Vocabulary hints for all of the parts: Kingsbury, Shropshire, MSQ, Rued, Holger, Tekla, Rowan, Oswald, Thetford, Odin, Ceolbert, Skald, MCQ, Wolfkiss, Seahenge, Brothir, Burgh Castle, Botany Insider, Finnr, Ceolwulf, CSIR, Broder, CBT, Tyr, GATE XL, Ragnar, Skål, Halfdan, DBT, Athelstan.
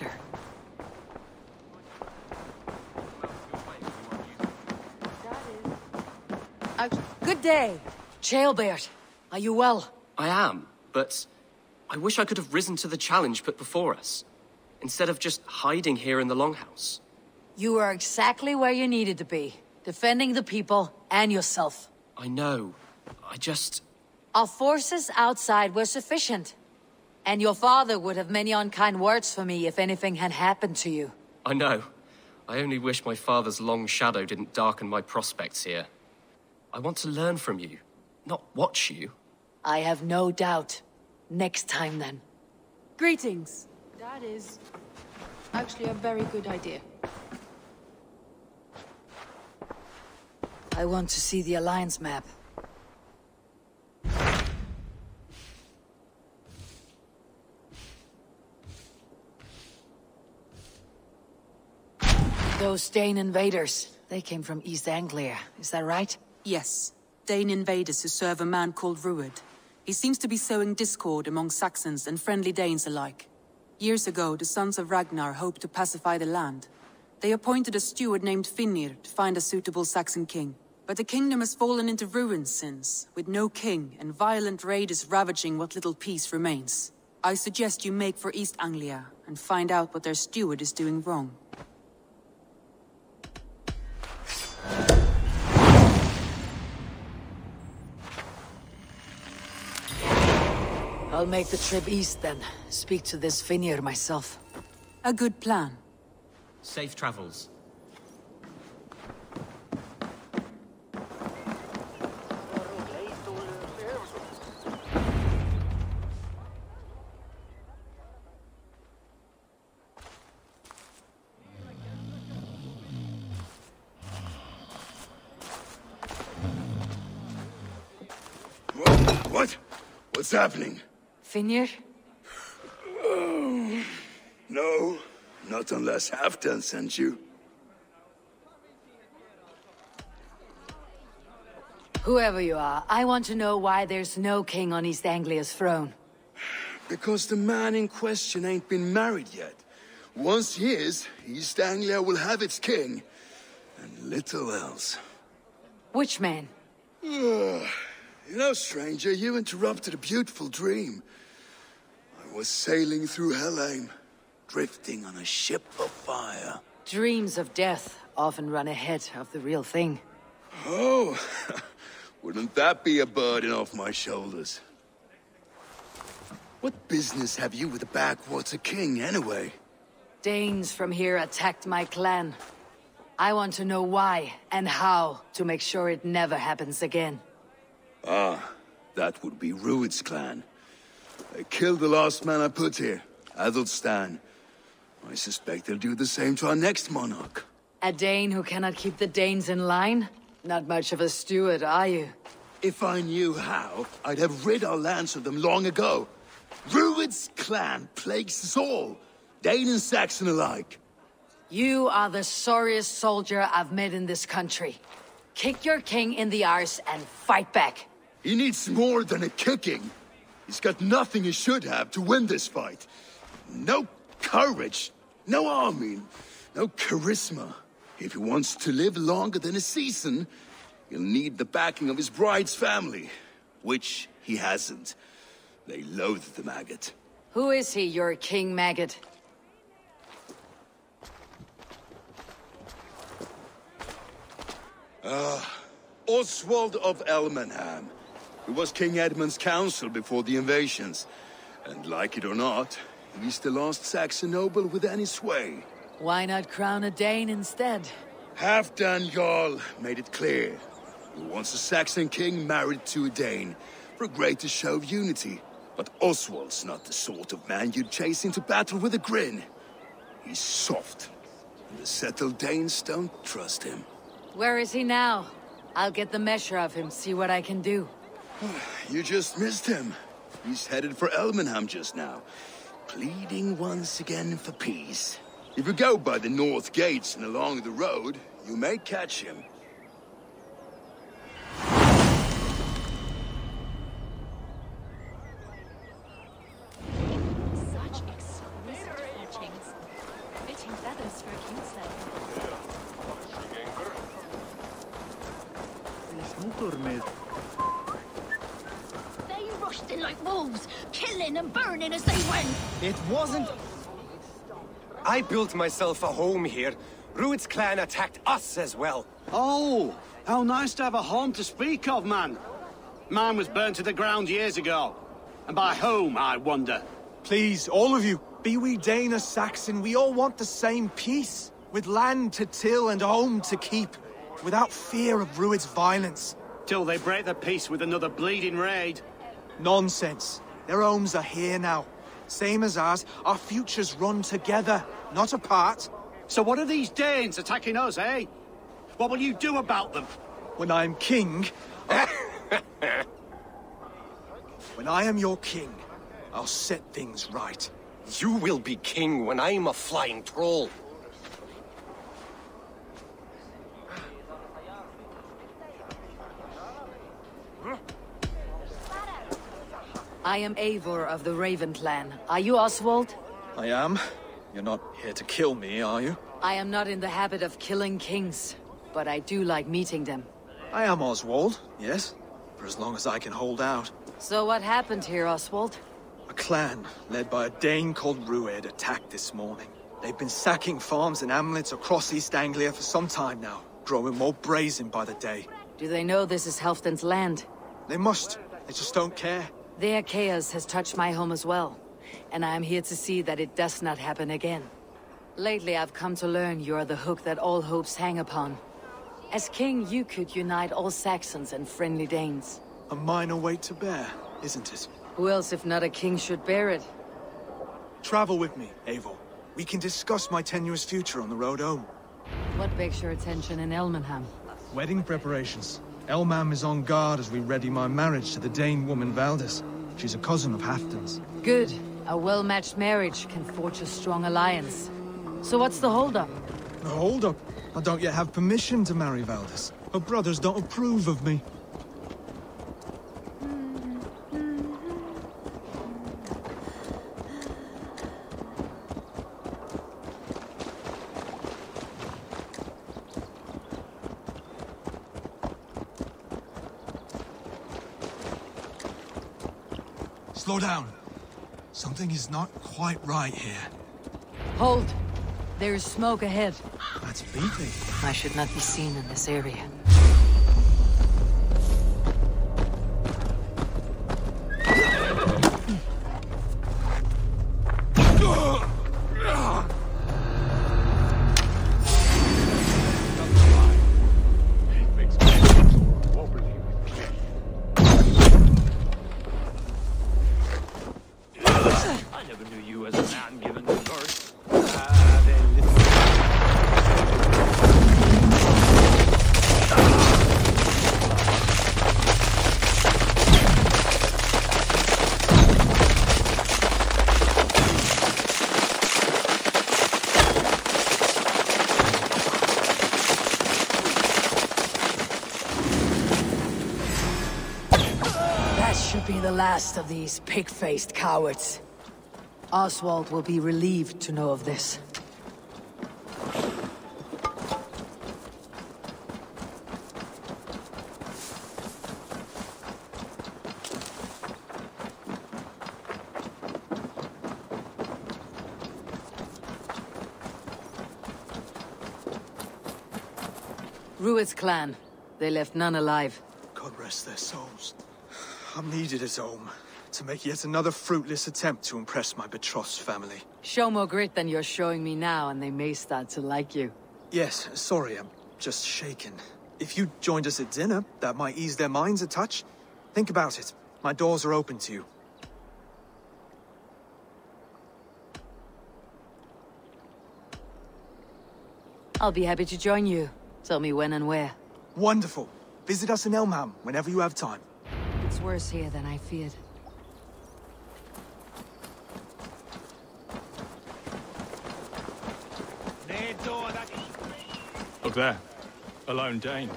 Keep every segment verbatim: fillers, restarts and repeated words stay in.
better. Uh, good day, Ceolbert. Are you well? I am, but I wish I could have risen to the challenge put before us, instead of just hiding here in the Longhouse. You are exactly where you needed to be, defending the people and yourself. I know. I just... Our forces outside were sufficient. And your father would have many unkind words for me if anything had happened to you. I know. I only wish my father's long shadow didn't darken my prospects here. I want to learn from you, not watch you. I have no doubt. Next time, then. Greetings. That is actually a very good idea. I want to see the Alliance map. Those Dane invaders, they came from East Anglia, is that right? Yes. Dane invaders who serve a man called Rued. He seems to be sowing discord among Saxons and friendly Danes alike. Years ago, the sons of Ragnar hoped to pacify the land. They appointed a steward named Finnr to find a suitable Saxon king. But the kingdom has fallen into ruins since, with no king and violent raiders ravaging what little peace remains. I suggest you make for East Anglia and find out what their steward is doing wrong. I'll make the trip east, then. Speak to this Finnr myself. A good plan. Safe travels. What? What's happening? Finnr? Oh, no, not unless Halfdan sent you. Whoever you are, I want to know why there's no king on East Anglia's throne. Because the man in question ain't been married yet. Once he is, East Anglia will have its king. And little else. Which man? You know, stranger, you interrupted a beautiful dream. Was sailing through Helheim, drifting on a ship of fire. Dreams of death often run ahead of the real thing. Oh, wouldn't that be a burden off my shoulders? What business have you with a backwater king, anyway? Danes from here attacked my clan. I want to know why and how to make sure it never happens again. Ah, that would be Rued's clan. They killed the last man I put here, Athelstan. I suspect they'll do the same to our next monarch. A Dane who cannot keep the Danes in line? Not much of a steward, are you? If I knew how, I'd have rid our lands of them long ago. Rued's clan plagues us all, Dane and Saxon alike. You are the sorriest soldier I've met in this country. Kick your king in the arse and fight back. He needs more than a kicking. He's got nothing he should have to win this fight. No courage, no army, no charisma. If he wants to live longer than a season, he'll need the backing of his bride's family, which he hasn't. They loathe the maggot. Who is he, your king maggot? Uh, Oswald of Elmenham. He was King Edmund's counsel before the invasions. And like it or not, he's the last Saxon noble with any sway. Why not crown a Dane instead? Halfdan Jarl made it clear. He wants a Saxon king married to a Dane, for a greater show of unity. But Oswald's not the sort of man you'd chase into battle with a grin. He's soft, and the settled Danes don't trust him. Where is he now? I'll get the measure of him, see what I can do. You just missed him. He's headed for Elmenham just now, pleading once again for peace. If you go by the north gates and along the road, you may catch him. Such exquisite teachings. They rushed in like wolves, killing and burning as they went. It wasn't... I built myself a home here. Rued's clan attacked us as well. Oh, how nice to have a home to speak of, man. Mine was burned to the ground years ago. And by whom, I wonder? Please, all of you, be we Dane or Saxon, we all want the same peace. With land to till and home to keep. Without fear of Rued's violence. Till they break the peace with another bleeding raid. Nonsense. Their homes are here now. Same as ours, our futures run together, not apart. So what are these Danes attacking us, eh? What will you do about them? When I am king... I... When I am your king, I'll set things right. You will be king when I'm a flying troll. I am Eivor of the Raven Clan. Are you Oswald? I am. You're not here to kill me, are you? I am not in the habit of killing kings, but I do like meeting them. I am Oswald, yes, for as long as I can hold out. So what happened here, Oswald? A clan led by a Dane called Rued attacked this morning. They've been sacking farms and hamlets across East Anglia for some time now, growing more brazen by the day. Do they know this is Halfdan's land? They must. They just don't care. Their chaos has touched my home as well, and I am here to see that it does not happen again. Lately I've come to learn you are the hook that all hopes hang upon. As king, you could unite all Saxons and friendly Danes. A minor weight to bear, isn't it? Who else if not a king should bear it? Travel with me, Eivor. We can discuss my tenuous future on the road home. What begs your attention in Elmenham? Wedding preparations. Elmam is on guard as we ready my marriage to the Dane woman Valdis. She's a cousin of Halfdan's. Good. A well-matched marriage can forge a strong alliance. So what's the hold-up? The hold-up? I don't yet have permission to marry Valdis. Her brothers don't approve of me. Slow down. Something is not quite right here. Hold. There is smoke ahead. That's beeping. I should not be seen in this area. Last of these pig-faced cowards. Oswald will be relieved to know of this. Rued's clan. They left none alive. God rest their souls. I'm needed at home, to make yet another fruitless attempt to impress my betrothed family. Show more grit than you're showing me now, and they may start to like you. Yes, sorry, I'm just shaken. If you joined us at dinner, that might ease their minds a touch. Think about it. My doors are open to you. I'll be happy to join you. Tell me when and where. Wonderful. Visit us in Elmham whenever you have time. It's worse here than I feared. Look there. A lone Dane.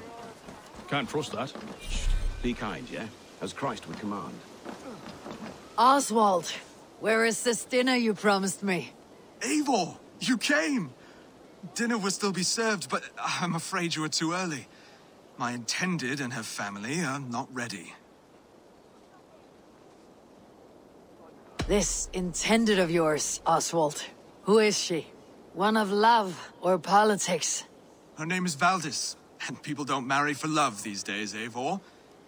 Can't trust that. Be kind, yeah? As Christ would command. Oswald! Where is this dinner you promised me? Eivor! You came! Dinner will still be served, but I'm afraid you were too early. My intended and her family are not ready. This intended of yours, Oswald. Who is she? One of love or politics? Her name is Valdis, and people don't marry for love these days, Eivor.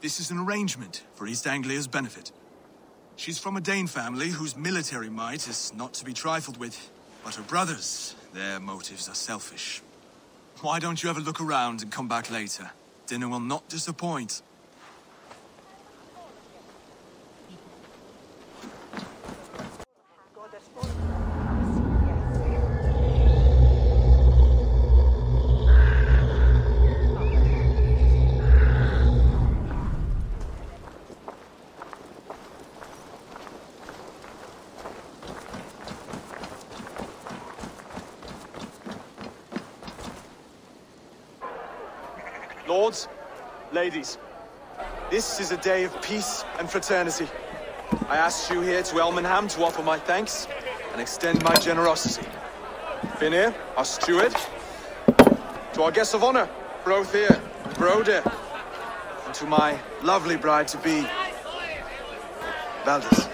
This is an arrangement for East Anglia's benefit. She's from a Dane family whose military might is not to be trifled with, but her brothers, their motives are selfish. Why don't you ever look around and come back later? Dinner will not disappoint. Lords, ladies, this is a day of peace and fraternity. I asked you here to Elmenham to offer my thanks and extend my generosity. Finnr, our steward, to our guests of honor, Brothir, Broder, and to my lovely bride-to-be, Valdis.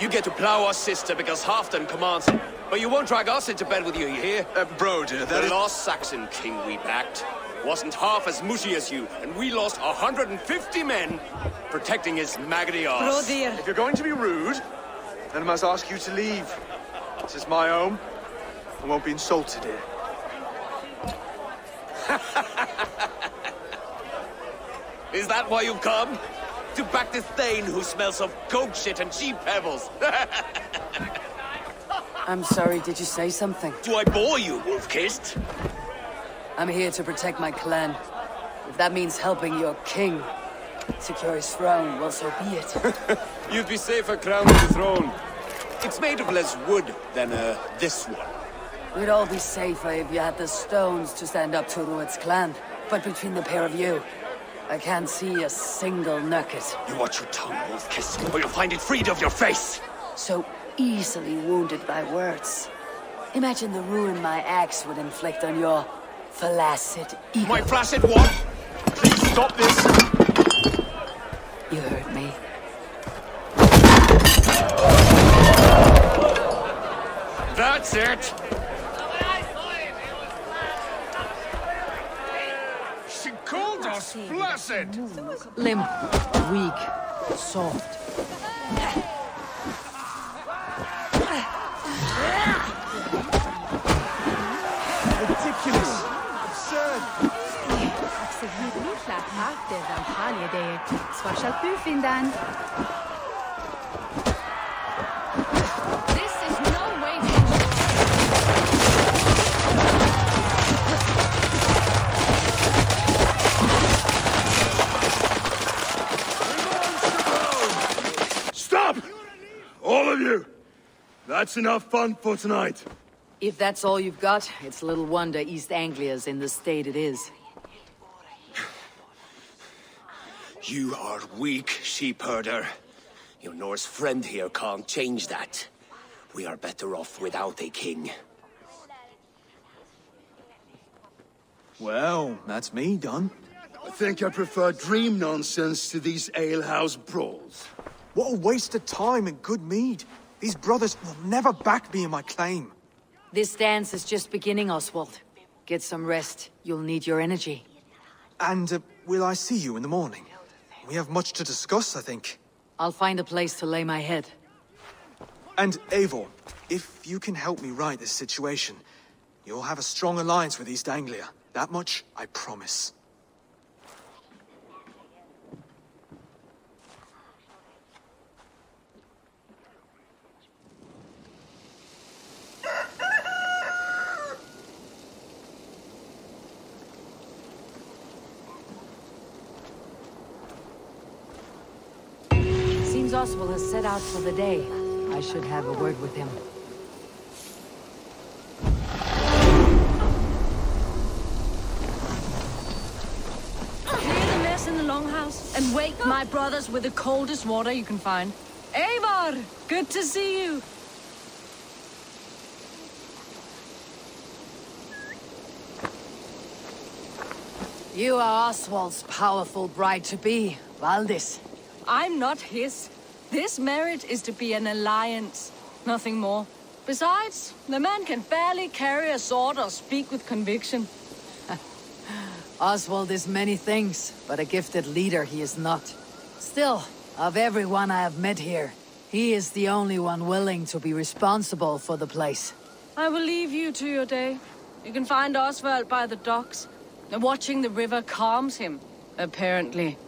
You get to plough our sister because Halfdan commands it. But you won't drag us into bed with you, you hear? Uh, Broder, that The is... last Saxon king we backed wasn't half as mushy as you, and we lost one hundred fifty men protecting his maggoty arse. Broder. If you're going to be rude, then I must ask you to leave. This is my home. I won't be insulted here. Is that why you've come? To back this Thane who smells of goat shit and sheep pebbles? I'm sorry, did you say something? Do I bore you, Wolfkiss? I'm here to protect my clan. If that means helping your king secure his throne, well, so be it. You'd be safer crowned to the throne. It's made of less wood than uh, this one. We'd all be safer if you had the stones to stand up to Rued's clan. But between the pair of you, I can't see a single nugget. You watch your tongue, Wolfkiss, or you'll find it freed of your face. So easily wounded by words. Imagine the ruin my axe would inflict on your flaccid ego. My flaccid what? Please stop this! You heard me. That's it! She called us flaccid! Limp, weak, soft. Ridiculous! Absurd! This is no way to enjoy. Stop! All of you! That's enough fun for tonight. If that's all you've got, it's little wonder East Anglia's in the state it is. You are weak, sheepherder. Your Norse friend here can't change that. We are better off without a king. Well, that's me done. I think I prefer dream nonsense to these alehouse brawls. What a waste of time and good mead. These brothers will never back me in my claim. This dance is just beginning, Oswald. Get some rest. You'll need your energy. And uh, will I see you in the morning? We have much to discuss, I think. I'll find a place to lay my head. And Eivor, if you can help me right this situation, you'll have a strong alliance with East Anglia. That much, I promise. Oswald has set out for the day. I should have a word with him. Clear the mess in the longhouse and wake my brothers with the coldest water you can find. Eivor, good to see you. You are Oswald's powerful bride-to-be, Valdis. I'm not his. This marriage is to be an alliance, nothing more. Besides, the man can barely carry a sword or speak with conviction. Oswald is many things, but a gifted leader he is not. Still, of everyone I have met here, he is the only one willing to be responsible for the place. I will leave you to your day. You can find Oswald by the docks. Watching the river calms him, apparently.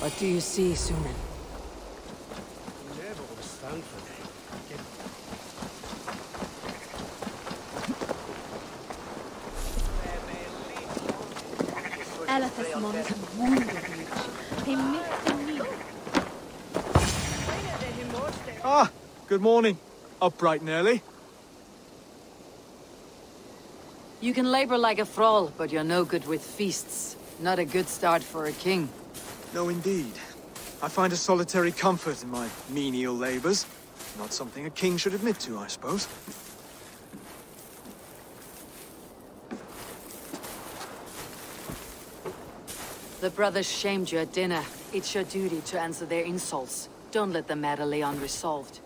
What do you see, Sunan? Alathus Monk wounded me. He missed the meal. Ah, good morning. Up bright and early. You can labor like a thrall, but you're no good with feasts. Not a good start for a king. No, indeed. I find a solitary comfort in my menial labors. Not something a king should admit to, I suppose. The brothers shamed you at dinner. It's your duty to answer their insults. Don't let the matter lay unresolved.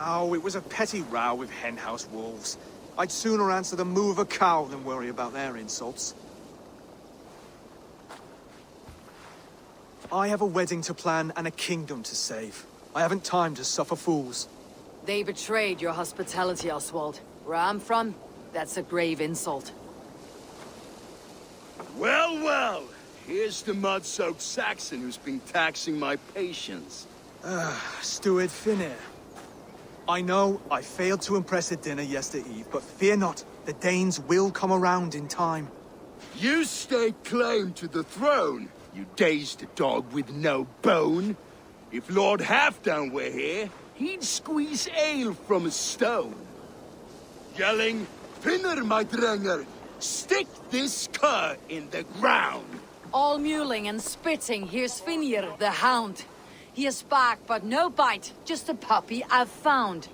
Oh, it was a petty row with henhouse wolves. I'd sooner answer the moo of a cow than worry about their insults. I have a wedding to plan and a kingdom to save. I haven't time to suffer fools. They betrayed your hospitality, Oswald. Where I'm from, that's a grave insult. Well, well! Here's the mud-soaked Saxon who's been taxing my patience. Ah, Steward Finnr. I know I failed to impress at dinner yesterday eve, but fear not, the Danes will come around in time. You stake claim to the throne, you dazed dog with no bone. If Lord Halfdan were here, he'd squeeze ale from a stone. Yelling, "Finnr, my dranger, stick this cur in the ground!" All mewling and spitting, here's Finnr the hound. He is back, but no bite. Just a puppy I've found.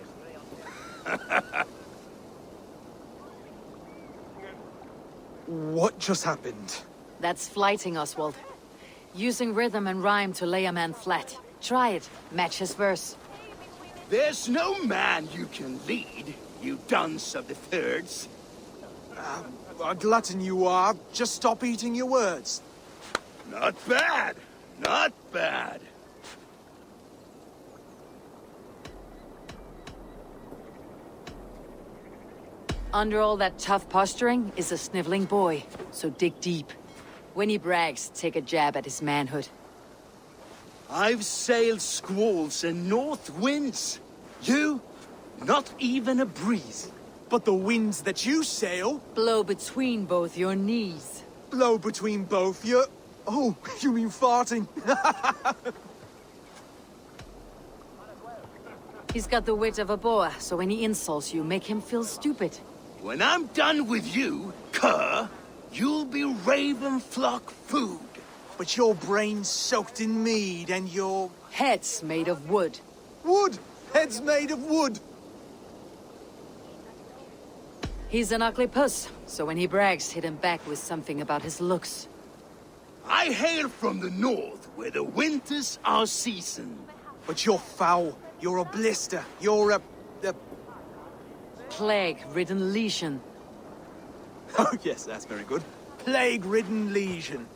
What just happened? That's flighting, Oswald. Using rhythm and rhyme to lay a man flat. Try it. Match his verse. There's no man you can lead, you dunce of the thirds. Um, a glutton you are. Just stop eating your words. Not bad. Not bad. Under all that tough posturing is a sniveling boy, so dig deep. When he brags, take a jab at his manhood. I've sailed squalls and north winds. You? Not even a breeze. But the winds that you sail... blow between both your knees. Blow between both your... Oh, you mean farting. He's got the wit of a boa, so when he insults you, make him feel stupid. When I'm done with you, cur, you'll be raven flock food. But your brain's soaked in mead and your... head's made of wood. Wood! Head's made of wood! He's an ugly puss, so when he brags, hit him back with something about his looks. I hail from the north, where the winters are season. But you're foul. You're a blister. You're a... a... plague-ridden lesion. Oh, yes, that's very good. Plague-ridden lesion.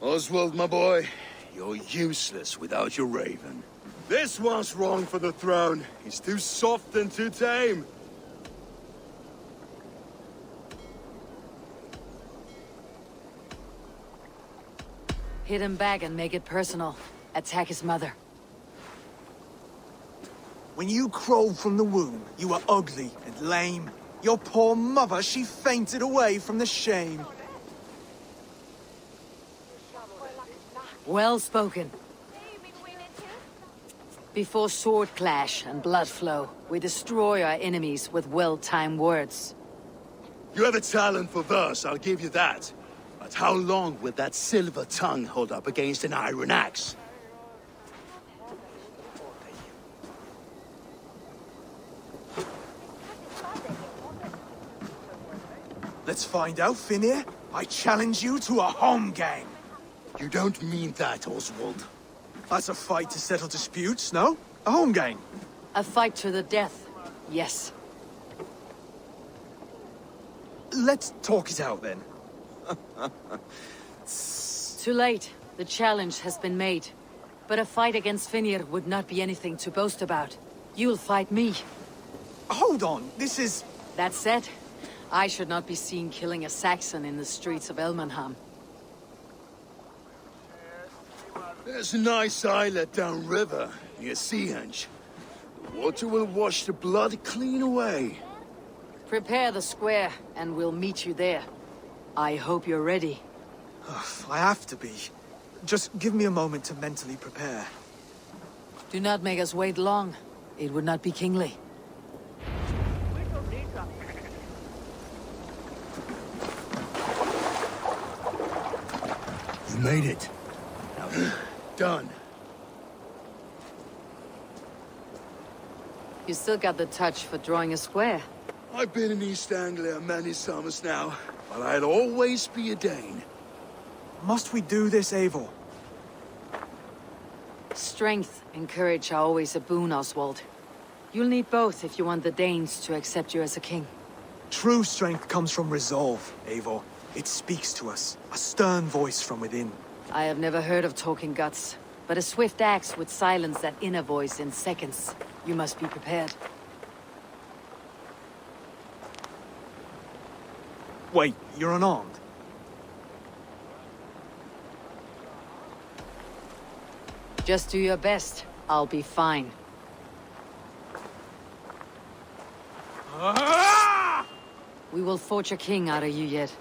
Oswald, my boy, you're useless without your raven. This one's wrong for the throne. He's too soft and too tame. Hit him back and make it personal. Attack his mother. When you crawled from the womb, you were ugly and lame. Your poor mother, she fainted away from the shame. Well spoken. Before sword clash and blood flow, we destroy our enemies with well-timed words. You have a talent for verse, I'll give you that. But how long will that silver tongue hold up against an iron axe? Let's find out, Finnr. I challenge you to a home game. You don't mean that, Oswald. That's a fight to settle disputes, no? A home game. A fight to the death, yes. Let's talk it out, then. Too late. The challenge has been made. But a fight against Finnr would not be anything to boast about. You'll fight me. Hold on, this is... That said, I should not be seen killing a Saxon in the streets of Elmenham. There's a nice islet downriver, near Seahenge. The water will wash the blood clean away. Prepare the square, and we'll meet you there. I hope you're ready. Ugh, I have to be. Just give me a moment to mentally prepare. Do not make us wait long. It would not be kingly. You made it. Now done. You still got the touch for drawing a square. I've been in East Anglia many summers now, but I'd always be a Dane. Must we do this, Eivor? Strength and courage are always a boon, Oswald. You'll need both if you want the Danes to accept you as a king. True strength comes from resolve, Eivor. It speaks to us, a stern voice from within. I have never heard of talking guts, but a swift axe would silence that inner voice in seconds. You must be prepared. Wait, you're unarmed? Just do your best. I'll be fine. Ah! We will forge a king out of you yet.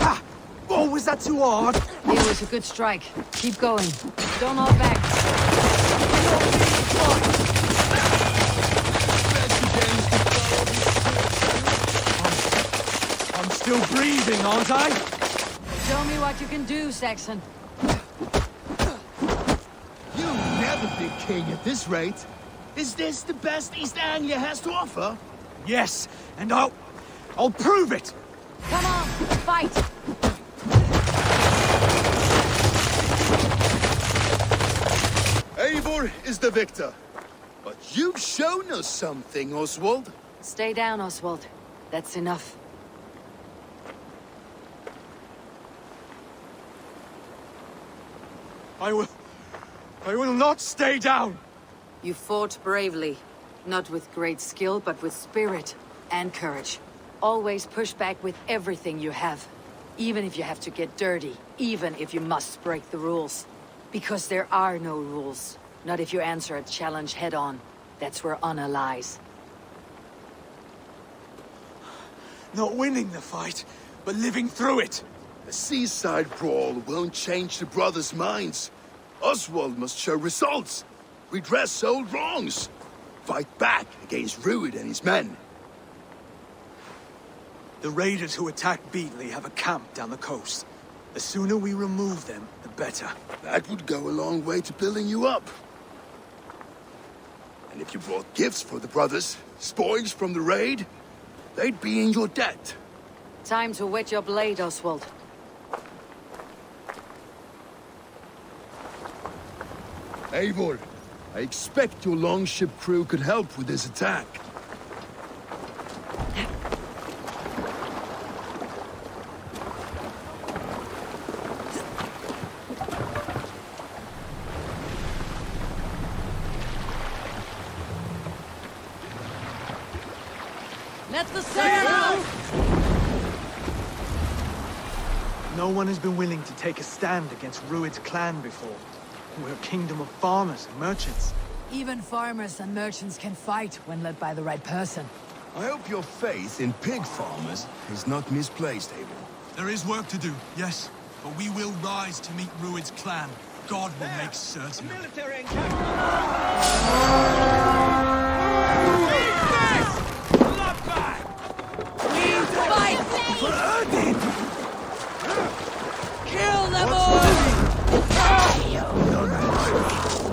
Ah! Oh, was that too hard? It was a good strike. Keep going. Don't hold back. Still breathing, aren't I? Show me what you can do, Saxon. You'll never be king at this rate. Is this the best East Anglia has to offer? Yes, and I'll... I'll prove it! Come on, fight! Eivor is the victor. But you've shown us something, Oswald. Stay down, Oswald. That's enough. I will... I will not stay down! You fought bravely. Not with great skill, but with spirit and courage. Always push back with everything you have. Even if you have to get dirty. Even if you must break the rules. Because there are no rules. Not if you answer a challenge head-on. That's where honor lies. Not winning the fight, but living through it! A seaside brawl won't change the brothers' minds. Oswald must show results, redress old wrongs, fight back against Rued and his men. The raiders who attacked Beatley have a camp down the coast. The sooner we remove them, the better. That would go a long way to building you up. And if you brought gifts for the brothers, spoils from the raid, they'd be in your debt. Time to wet your blade, Oswald. Eivor, I expect your longship crew could help with this attack. Let the sail out! No one has been willing to take a stand against Rued's clan before. We're a kingdom of farmers and merchants. Even farmers and merchants can fight when led by the right person. I hope your faith in pig farmers is not misplaced, Abel. There is work to do, yes. But we will rise to meet Rued's clan. God will make certain. Military encampment! Kill them all!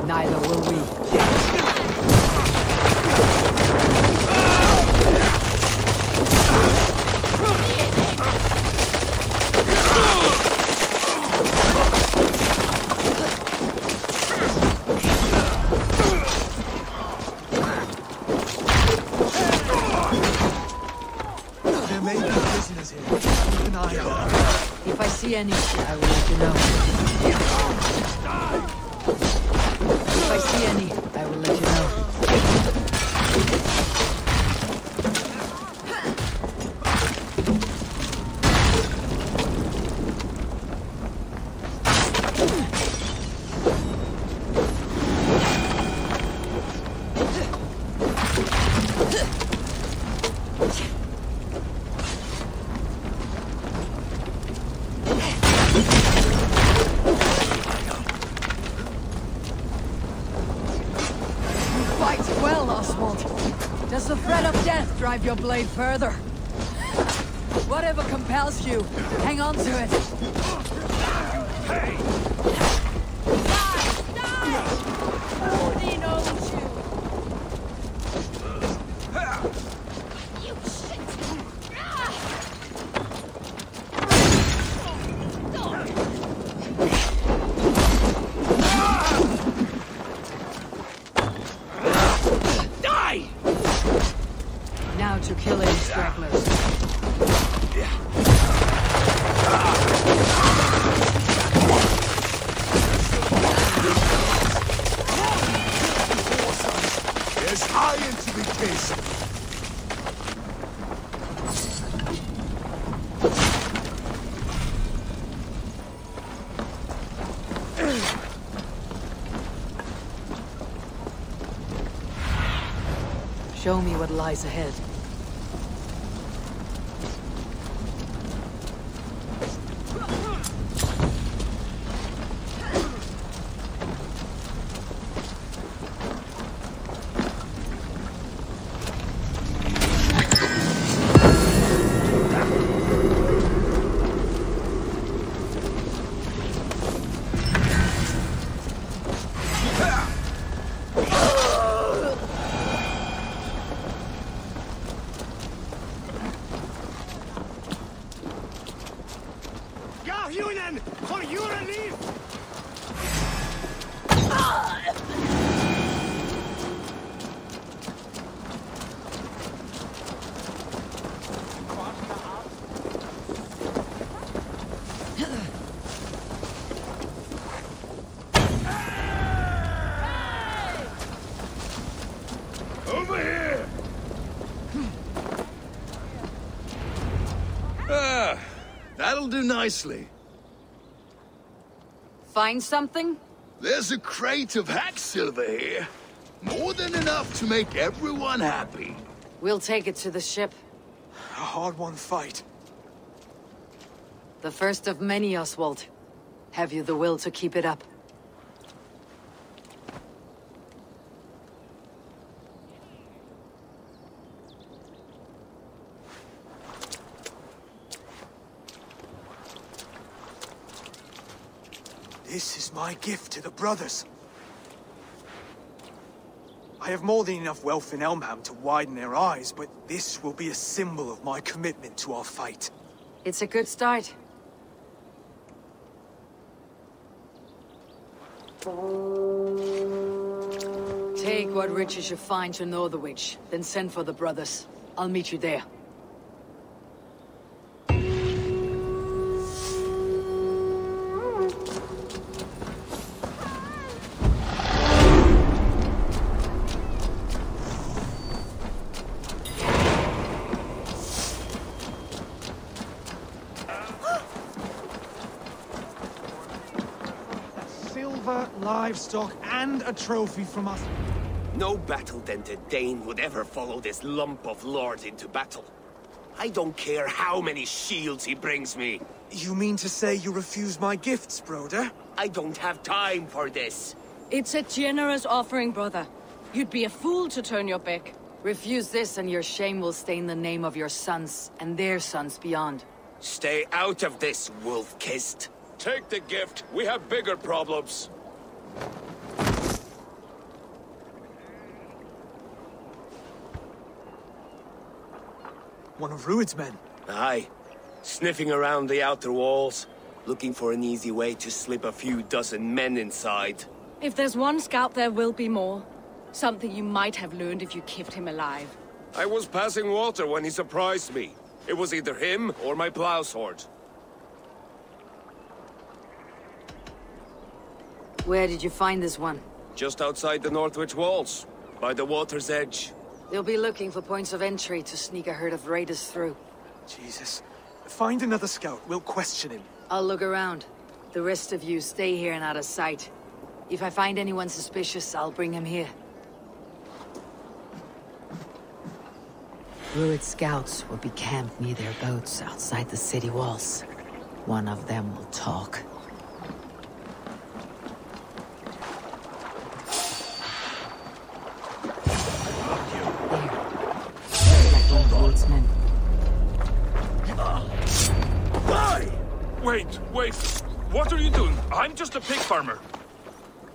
Neither will we. There may be prisoners here. Keep an eye on them. If I see any, I will let you know. If I see any, I will let you know. Your blade further. Whatever compels you, hang on to it. Hey. Die! Die! Odin owns you! You shit! Die! Now to kill any stragglers. There's iron to be tasted. Show me what lies ahead. Do nicely. Find something? There's a crate of hack silver here. More than enough to make everyone happy. We'll take it to the ship. A hard-won fight. The first of many, Oswald. Have you the will to keep it up? This is my gift to the brothers. I have more than enough wealth in Elmenham to widen their eyes, but this will be a symbol of my commitment to our fight. It's a good start. Take what riches you find to Norwich, then send for the brothers. I'll meet you there. Livestock and a trophy from us. No battle-dented Dane would ever follow this lump of lord into battle. I don't care how many shields he brings me. You mean to say you refuse my gifts, Broder? I don't have time for this. It's a generous offering, brother. You'd be a fool to turn your back. Refuse this and your shame will stain the name of your sons and their sons beyond. Stay out of this, Wolfkiss. Take the gift. We have bigger problems. One of Rued's men? Aye. Sniffing around the outer walls, looking for an easy way to slip a few dozen men inside. If there's one scout, there will be more. Something you might have learned if you kept him alive. I was passing water when he surprised me. It was either him or my plow sword. Where did you find this one? Just outside the Northwich walls, by the water's edge. They'll be looking for points of entry to sneak a herd of raiders through. Jesus. Find another scout. We'll question him. I'll look around. The rest of you stay here and out of sight. If I find anyone suspicious, I'll bring him here. Rued scouts will be camped near their boats outside the city walls. One of them will talk. Wait, wait. What are you doing? I'm just a pig farmer.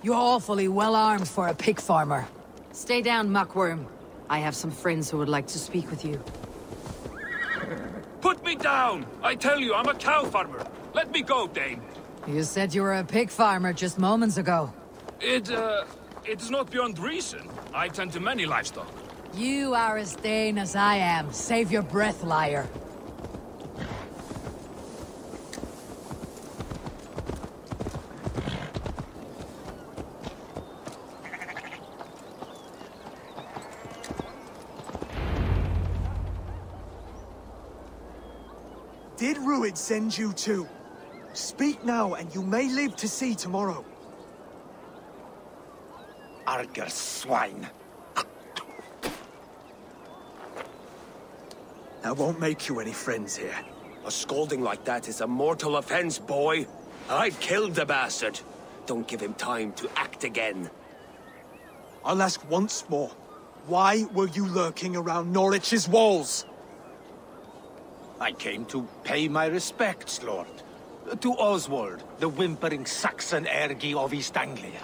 You're awfully well armed for a pig farmer. Stay down, muckworm. I have some friends who would like to speak with you. Put me down! I tell you, I'm a cow farmer. Let me go, Dane. You said you were a pig farmer just moments ago. It, uh, it's not beyond reason. I tend to many livestock. You are as Dane as I am. Save your breath, liar. Did Rued send you to? Speak now, and you may live to see tomorrow. Arger swine. That won't make you any friends here. A scolding like that is a mortal offense, boy. I've killed the bastard. Don't give him time to act again. I'll ask once more. Why were you lurking around Norwich's walls? I came to pay my respects, Lord. To Oswald, the whimpering Saxon ergi of East Anglia.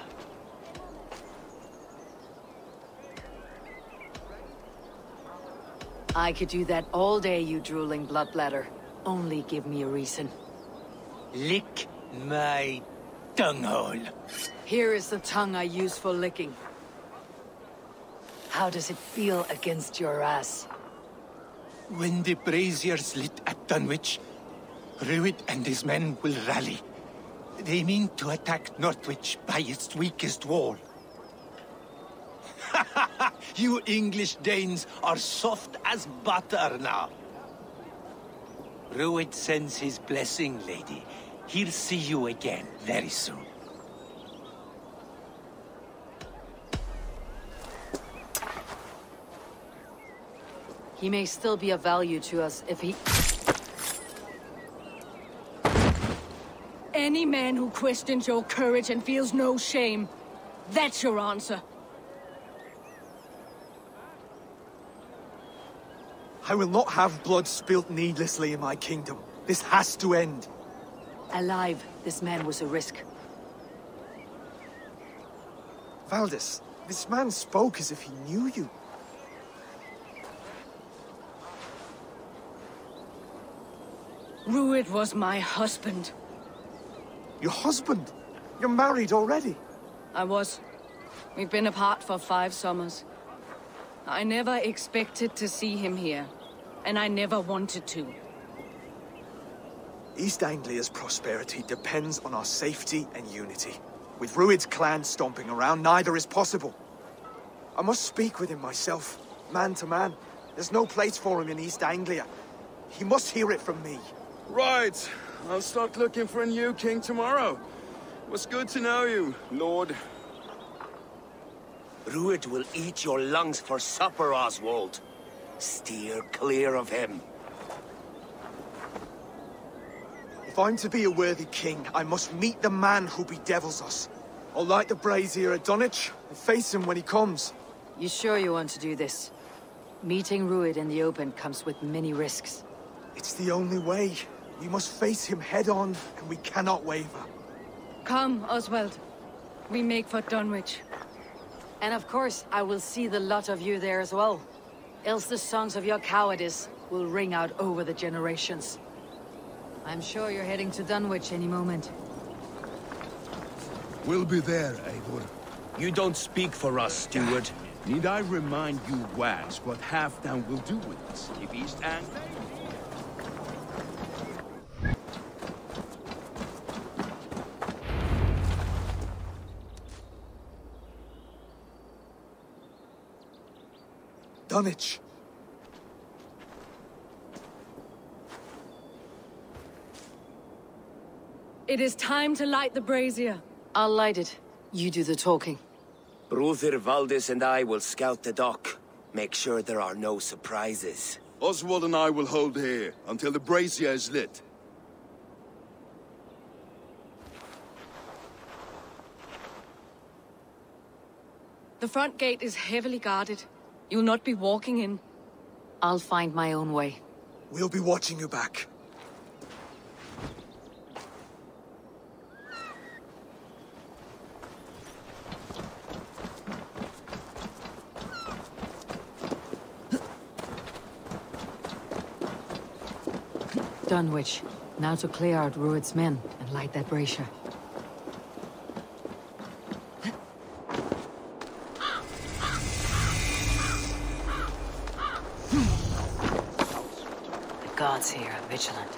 I could do that all day, you drooling bloodbladder. Only give me a reason. Lick my tonguehole. Here is the tongue I use for licking. How does it feel against your ass? When the braziers lit at Dunwich, Rued and his men will rally. They mean to attack Northwich by its weakest wall. Ha ha ha! You English Danes are soft as butter now. Rued sends his blessing, lady. He'll see you again very soon. He may still be of value to us if he... Any man who questions your courage and feels no shame, that's your answer. I will not have blood spilt needlessly in my kingdom. This has to end. Alive, this man was a risk. Valdis, this man spoke as if he knew you. Rued was my husband. Your husband? You're married already? I was. We've been apart for five summers. I never expected to see him here, and I never wanted to. East Anglia's prosperity depends on our safety and unity. With Rued's clan stomping around, neither is possible. I must speak with him myself, man to man. There's no place for him in East Anglia. He must hear it from me. Right. I'll start looking for a new king tomorrow. It was good to know you, Lord. Rued will eat your lungs for supper, Oswald. Steer clear of him. If I'm to be a worthy king, I must meet the man who bedevils us. I'll light the brazier at Dunwich and face him when he comes. You sure you want to do this? Meeting Rued in the open comes with many risks. It's the only way. We must face him head-on, and we cannot waver. Come, Oswald. We make for Dunwich. And of course, I will see the lot of you there as well. Else the songs of your cowardice will ring out over the generations. I'm sure you're heading to Dunwich any moment. We'll be there, Eivor. You don't speak for us, steward. Need I remind you, Wags, what Halfdan will do with us if East Anglia... Dunwich. It is time to light the brazier. I'll light it. You do the talking. Brother Valdis and I will scout the dock. Make sure there are no surprises. Oswald and I will hold here until the brazier is lit. The front gate is heavily guarded. You'll not be walking in. I'll find my own way. We'll be watching you back. Dunwich. Now to clear out Rued's men and light that brazier. The guards here are vigilant.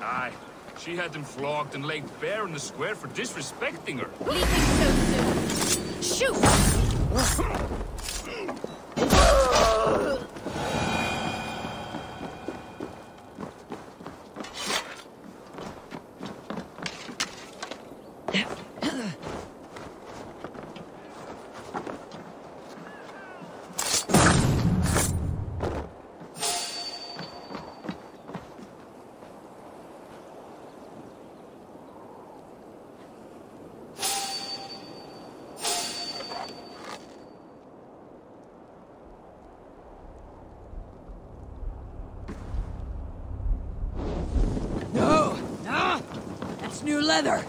Aye. She had them flogged and laid bare in the square for disrespecting her. Leaping so soon. New leather.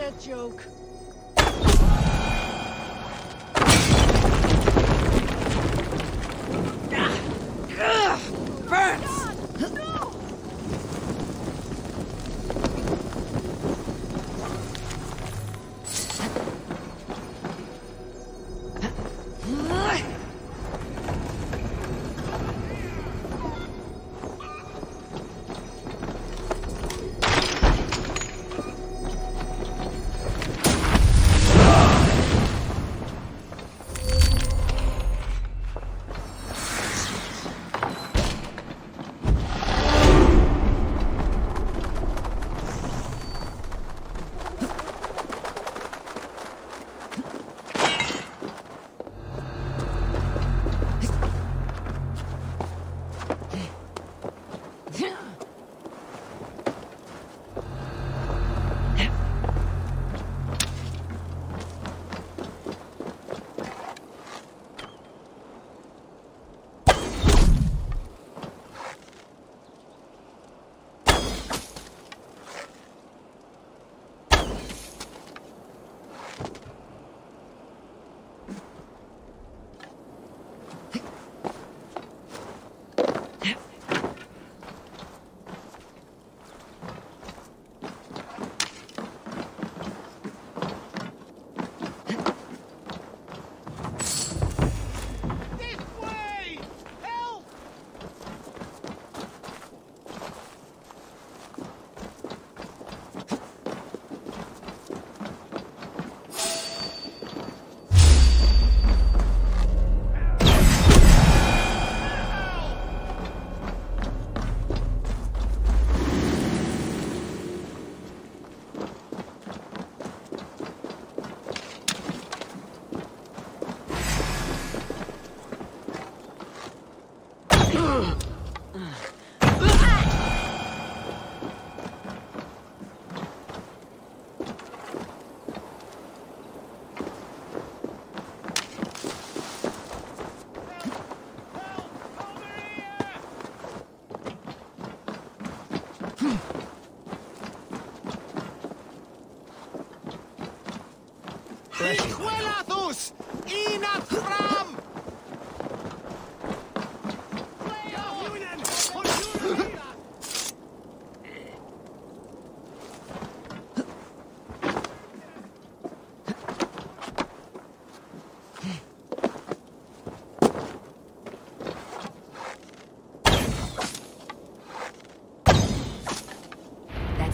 that joke.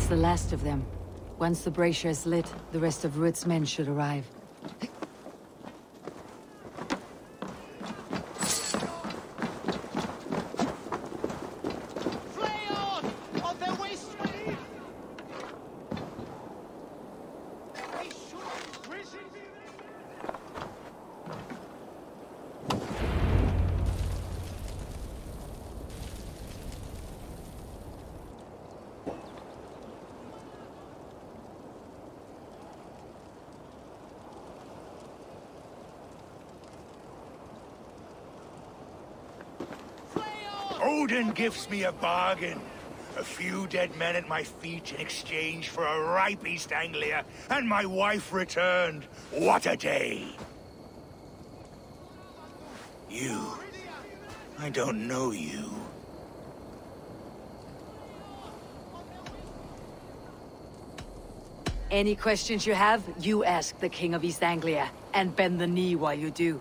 The last of them. Once the brazier is lit, the rest of Rued's men should arrive. Odin gives me a bargain. A few dead men at my feet in exchange for a ripe East Anglia, and my wife returned. What a day! You. I don't know you. Any questions you have, you ask the King of East Anglia, and bend the knee while you do.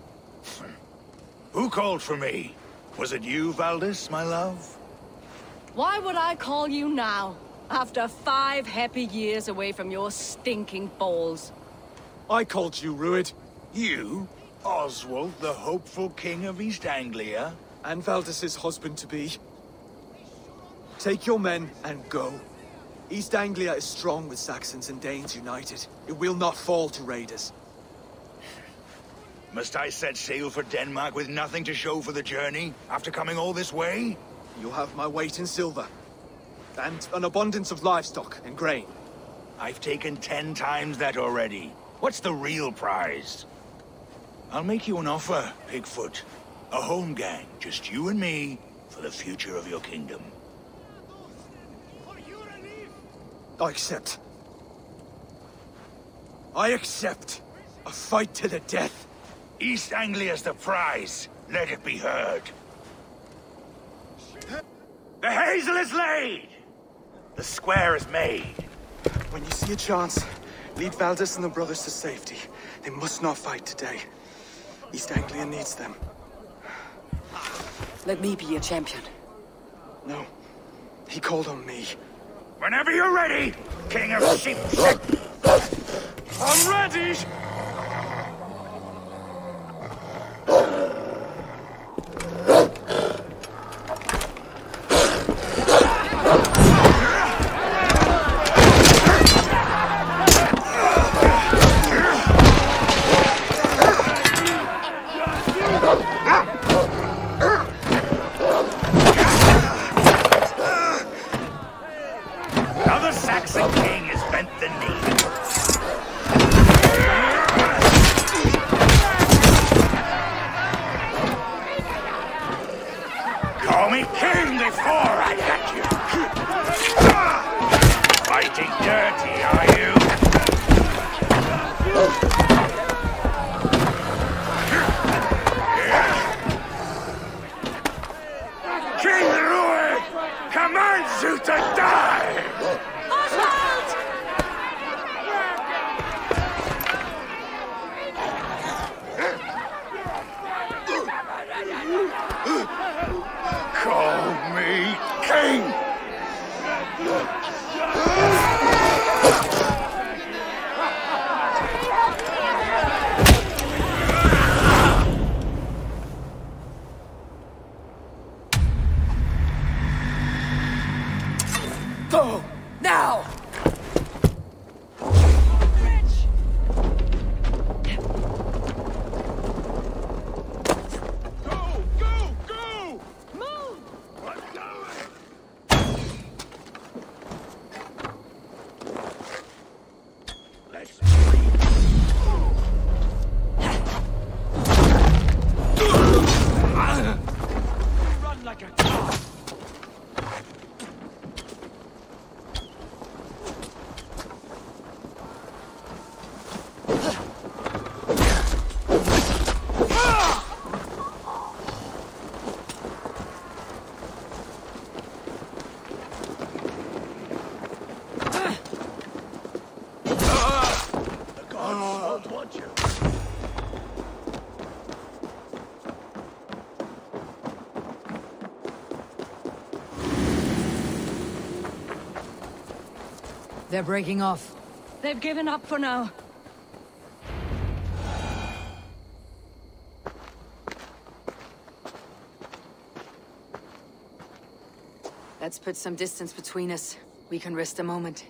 Who called for me? Was it you, Valdis, my love? Why would I call you now, after five happy years away from your stinking balls? I called you, Rued. You? Oswald, the hopeful King of East Anglia? And Valdis's husband-to-be. Take your men and go. East Anglia is strong with Saxons and Danes united. It will not fall to raiders. Must I set sail for Denmark with nothing to show for the journey, after coming all this way? You'll have my weight in silver, and an abundance of livestock and grain. I've taken ten times that already. What's the real prize? I'll make you an offer, Pigfoot. A home gang, just you and me, for the future of your kingdom. I accept. I accept. A fight to the death. East Anglia's the prize. Let it be heard. The hazel is laid! The square is made. When you see a chance, lead Valdis and the brothers to safety. They must not fight today. East Anglia needs them. Let me be your champion. No. He called on me. Whenever you're ready, King of Sheep. I'm ready! They're breaking off. They've given up for now. Let's put some distance between us. We can rest a moment.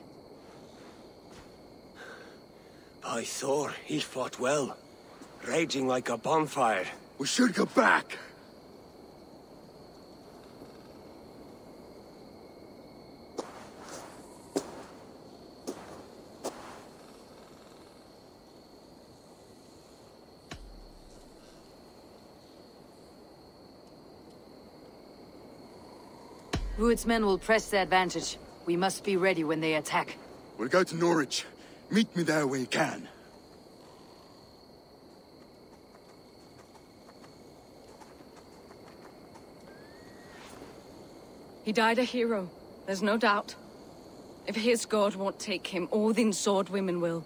By Thor, he fought well. Raging like a bonfire. We should go back! Rued's men will press their advantage. We must be ready when they attack. We'll go to Norwich. Meet me there when you can. He died a hero. There's no doubt. If his god won't take him, Odin's sword women will.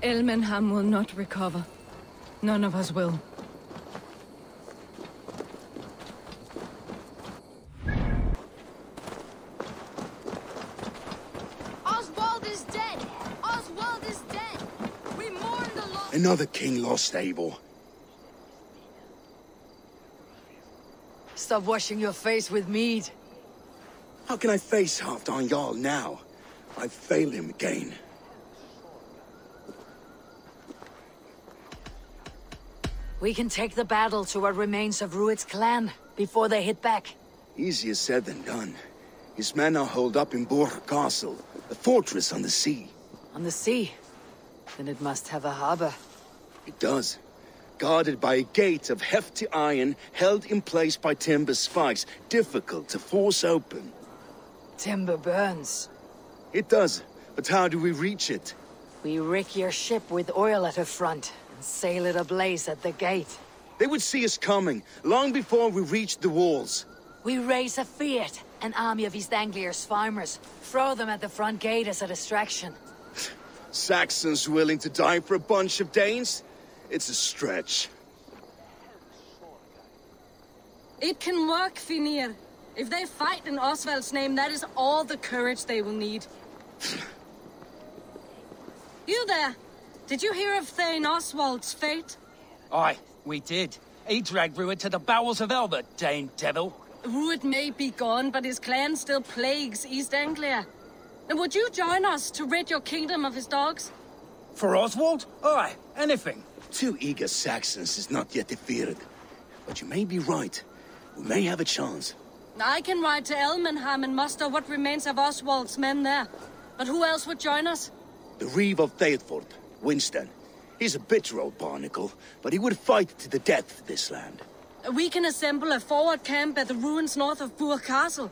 Elmenham will not recover. None of us will. Oswald is dead! Oswald is dead! We mourn the loss. Another king lost, Eivor. Stop washing your face with mead. How can I face Halfdan Jarl now? I've failed him again. We can take the battle to what remains of Rued's clan, before they hit back. Easier said than done. His men are holed up in Burgh Castle, a fortress on the sea. On the sea? Then it must have a harbor. It does. Guarded by a gate of hefty iron, held in place by timber spikes, difficult to force open. Timber burns. It does, but how do we reach it? We rig your ship with oil at her front, and sail it ablaze at the gate. They would see us coming, long before we reached the walls. We raise a fiat, an army of East Anglia's farmers. Throw them at the front gate as a distraction. Saxons willing to die for a bunch of Danes? It's a stretch. It can work, Finnr. If they fight in Oswald's name, that is all the courage they will need. You there! Did you hear of Thane Oswald's fate? Aye, we did. He dragged Rued to the bowels of Elbert, Dane devil. Rued may be gone, but his clan still plagues East Anglia. And would you join us to rid your kingdom of his dogs? For Oswald? Aye, anything. Two eager Saxons is not yet defeated. But you may be right. We may have a chance. I can ride to Elmenham and muster what remains of Oswald's men there. But who else would join us? The Reeve of Thetford, Winston. He's a bitter old barnacle, but he would fight to the death for this land. We can assemble a forward camp at the ruins north of Burgh Castle.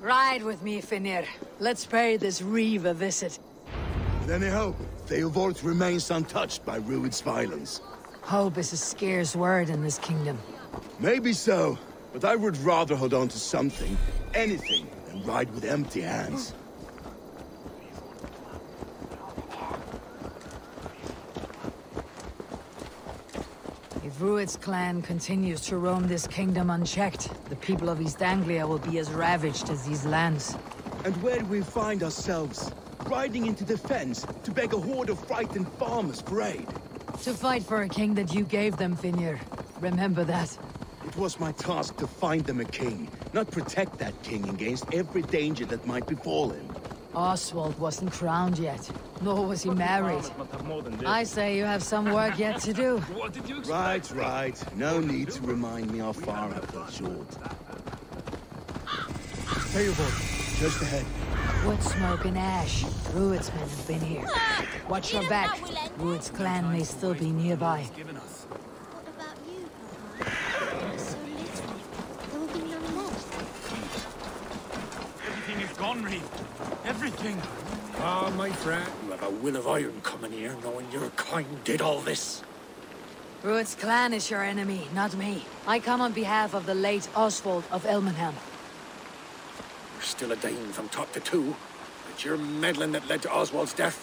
Ride with me, Finnr. Let's pay this Reeve a visit. With any hope, Theobald remains untouched by Rued's violence. Hope is a scarce word in this kingdom. Maybe so, but I would rather hold on to something, anything, than ride with empty hands. If Rued's clan continues to roam this kingdom unchecked, the people of East Anglia will be as ravaged as these lands. And where do we find ourselves? Riding into defense to beg a horde of frightened farmers for aid. To fight for a king that you gave them, Finnr. Remember that. It was my task to find them a king, not protect that king against every danger that might befall him. Oswald wasn't crowned yet, nor was he married. I say you have some work yet to do. What did you expect? Right, right. No need to remind me how far I've got short. Theobald, just ahead. Wood smoke and ash. Rued's men have been here. Watch your back. Rued's clan may still be nearby. What about you, Papa? So little. There will be none left. Everything is gone, Reeve. Everything. Ah, my friend. You have a will of iron coming here, knowing your kind did all this. Rued's clan is your enemy, not me. I come on behalf of the late Oswald of Elmenham. You're still a Dane from top to toe, but your meddling that led to Oswald's death,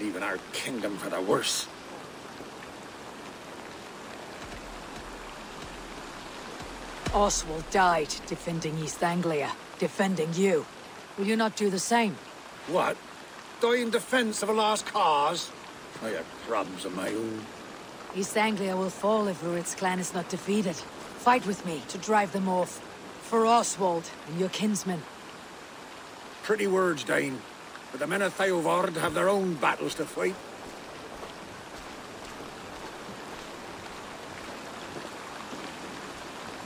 leaving our kingdom for the worse. Oswald died defending East Anglia, defending you. Will you not do the same? What? Die in defense of a lost cause? I have problems of my own. East Anglia will fall if Rued's clan is not defeated. Fight with me to drive them off. For Oswald and your kinsmen. Pretty words, Dane. But the men of Theobald have their own battles to fight.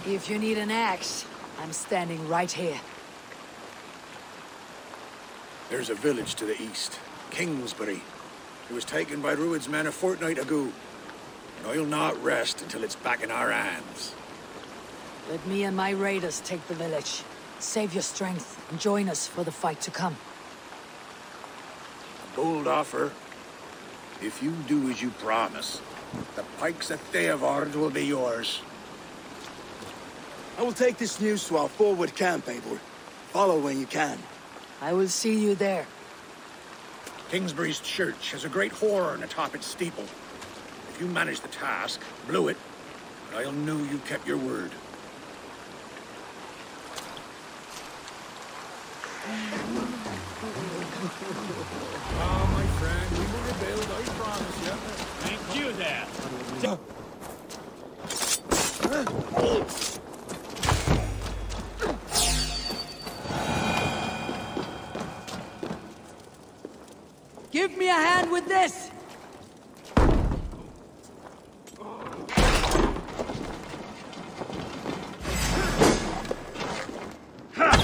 If you need an axe, I'm standing right here. There's a village to the east, Kingsbury. It was taken by Rued's men a fortnight ago. And I'll not rest until it's back in our hands. Let me and my raiders take the village. Save your strength and join us for the fight to come. A bold offer. If you do as you promise, the pikes of Theobald will be yours. I will take this news to our forward camp, Eivor. Follow when you can. I will see you there. Kingsbury's church has a great horn atop its steeple. If you manage the task, blow it, and I'll know you kept your word. Ah, my friend, we will rebuild, I promise you. Thank you there. Give me a hand with this! Ha!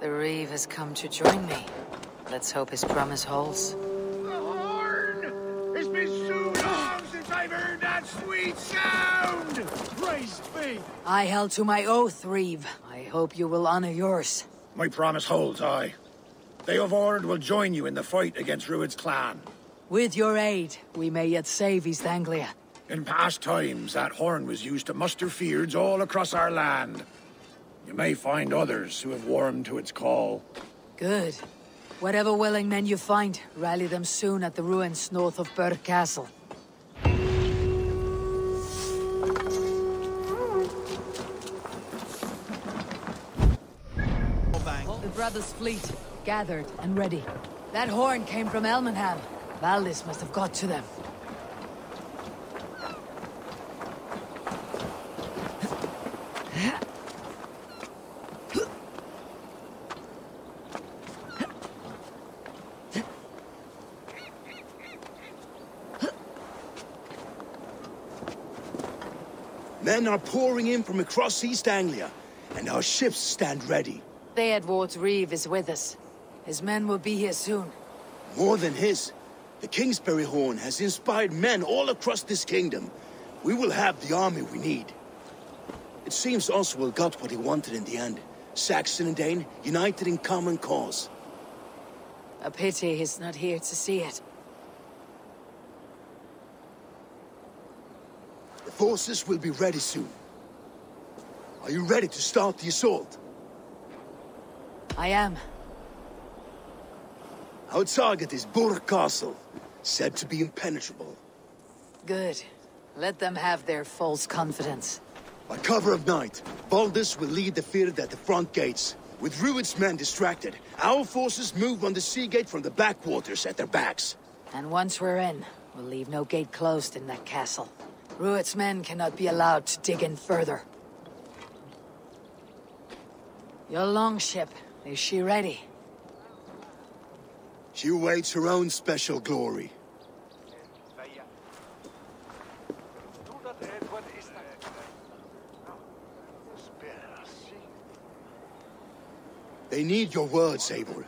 The Reeve has come to join me. Let's hope his promise holds. The horn! It's been so long since I've heard that sweet sound! Praise be! I held to my oath, Reeve. I hope you will honor yours. My promise holds, aye. They of Ord will join you in the fight against Rued's clan. With your aid, we may yet save East Anglia. In past times, that horn was used to muster fiords all across our land. You may find others who have warmed to its call. Good. Whatever willing men you find, rally them soon at the ruins north of Burgh Castle. The brothers' fleet, gathered and ready. That horn came from Elmenham. Valdis must have got to them. Men are pouring in from across East Anglia, and our ships stand ready. Theodward's Reeve is with us. His men will be here soon. More than his. The Kingsbury horn has inspired men all across this kingdom. We will have the army we need. It seems Oswald got what he wanted in the end. Saxon and Dane, united in common cause. A pity he's not here to see it. Forces will be ready soon. Are you ready to start the assault? I am. Our target is Burgh Castle, said to be impenetrable. Good. Let them have their false confidence. By cover of night, Valdis will lead the field at the front gates. With Rued's men distracted, our forces move on the sea gate from the backwaters at their backs. And once we're in, we'll leave no gate closed in that castle. Rued's men cannot be allowed to dig in further. Your longship, is she ready? She awaits her own special glory. They need your words, Eivor.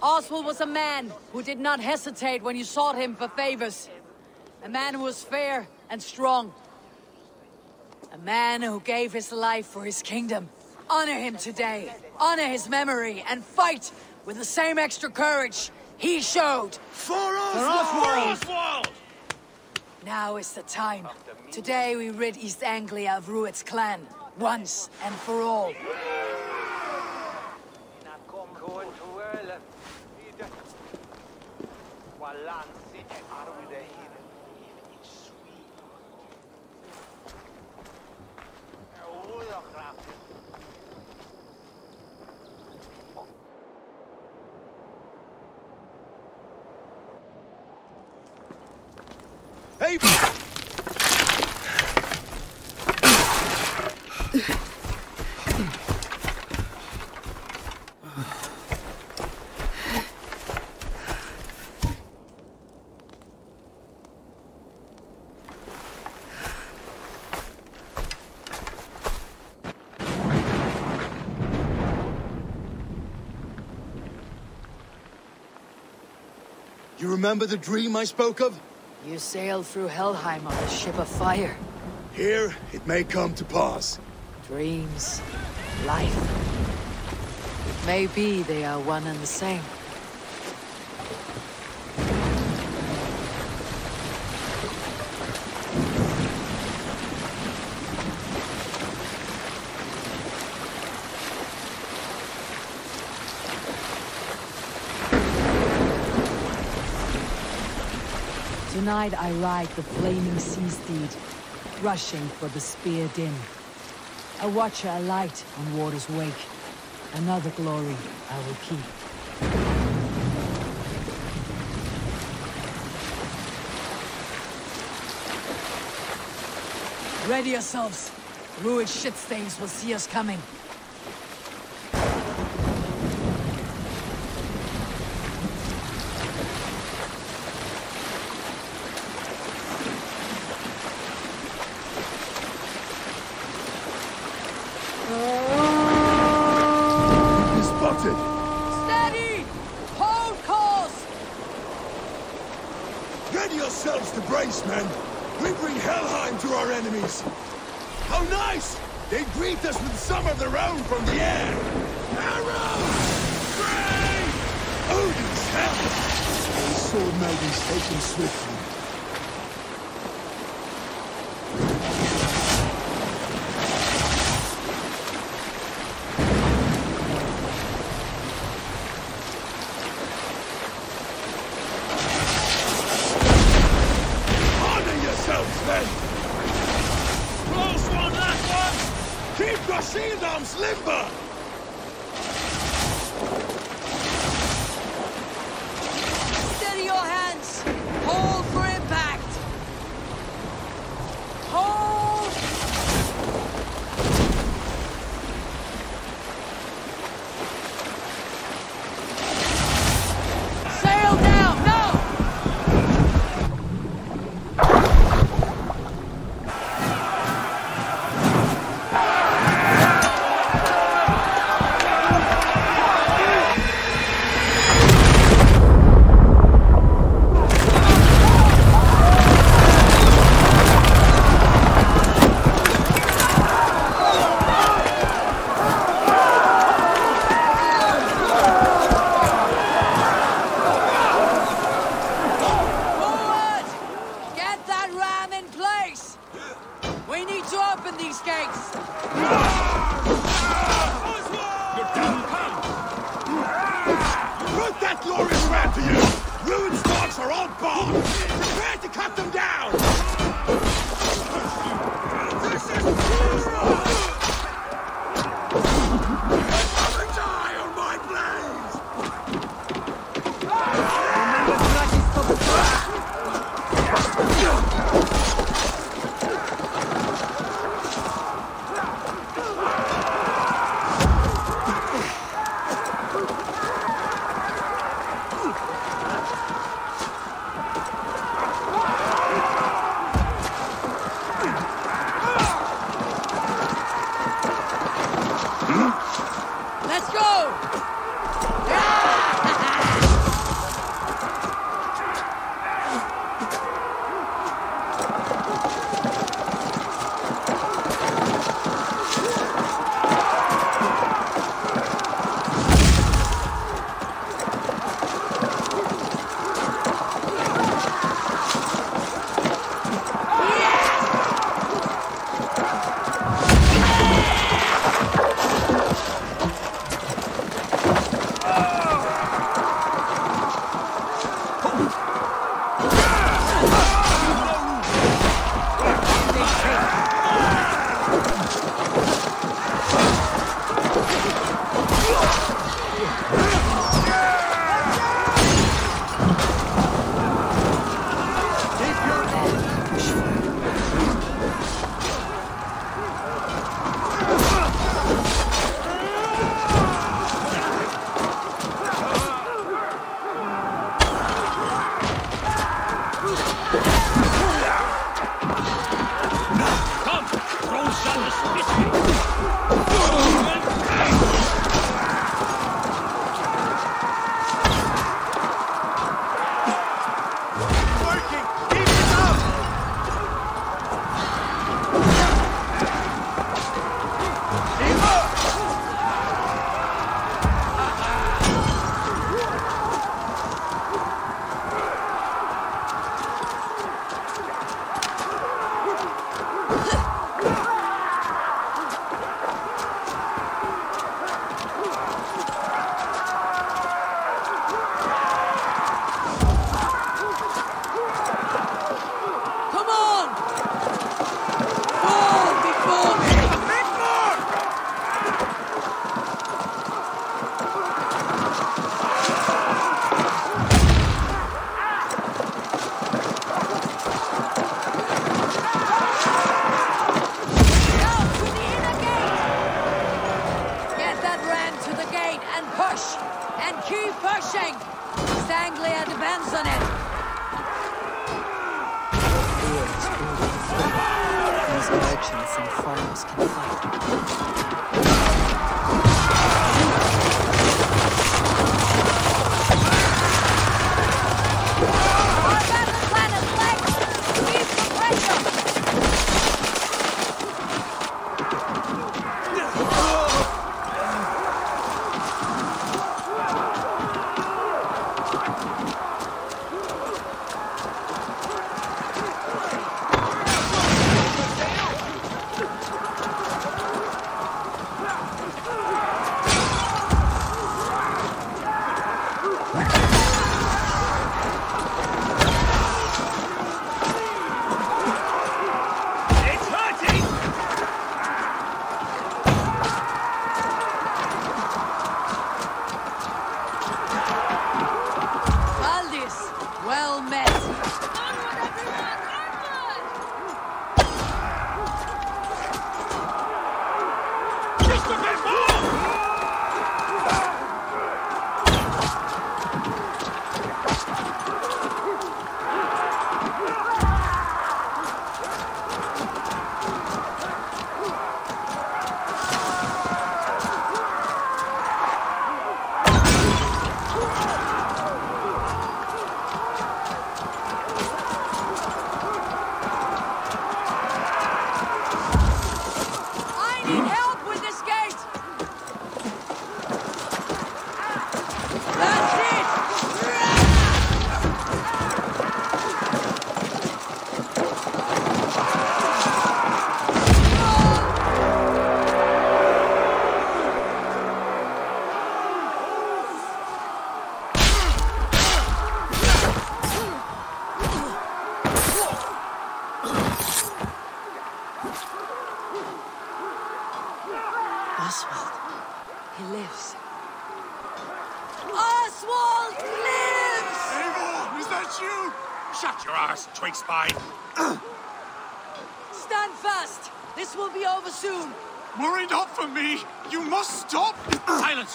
Oswald was a man who did not hesitate when you sought him for favors. A man who was fair and strong. A man who gave his life for his kingdom. Honor him today. Honor his memory and fight with the same extra courage he showed. For Oswald! For Oswald! Now is the time. Today we rid East Anglia of Rued's clan, once and for all. save us! Remember the dream I spoke of? You sailed through Helheim on a ship of fire. Here, it may come to pass. Dreams, life. It may be they are one and the same. Tonight I ride the flaming sea steed, rushing for the spear din. A watcher alight on water's wake, another glory I will keep. Ready yourselves! Rued shitstains will see us coming.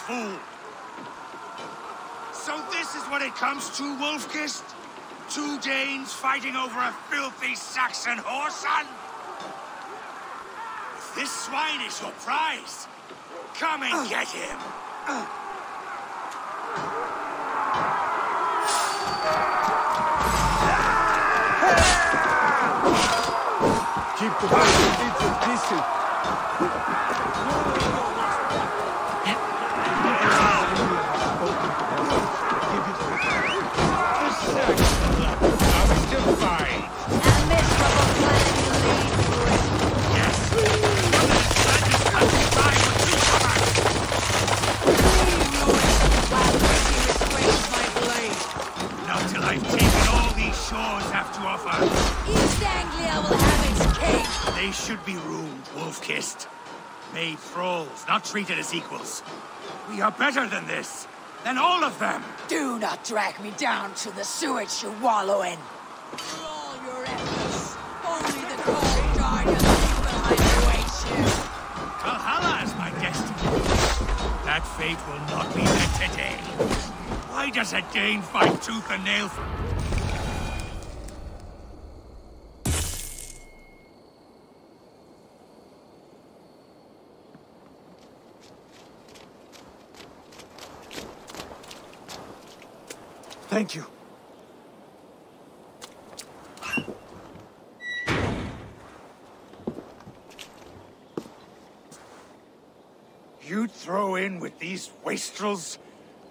Fool. So this is what it comes to, Wolfkiss? Two Danes fighting over a filthy Saxon whoreson? This swine is your prize. Come and get him. Keep the fight, it's a decent. East Anglia will have its cake! They should be ruled, Wolf-Kissed. Made thralls, not treated as equals. We are better than this. Than all of them! Do not drag me down to the sewage you wallow in! For all your efforts, only the cold darkness will await you! Valhalla is my destiny. That fate will not be met today. Why does a Dane fight tooth and nail for... Thank you. You throw in with these wastrels,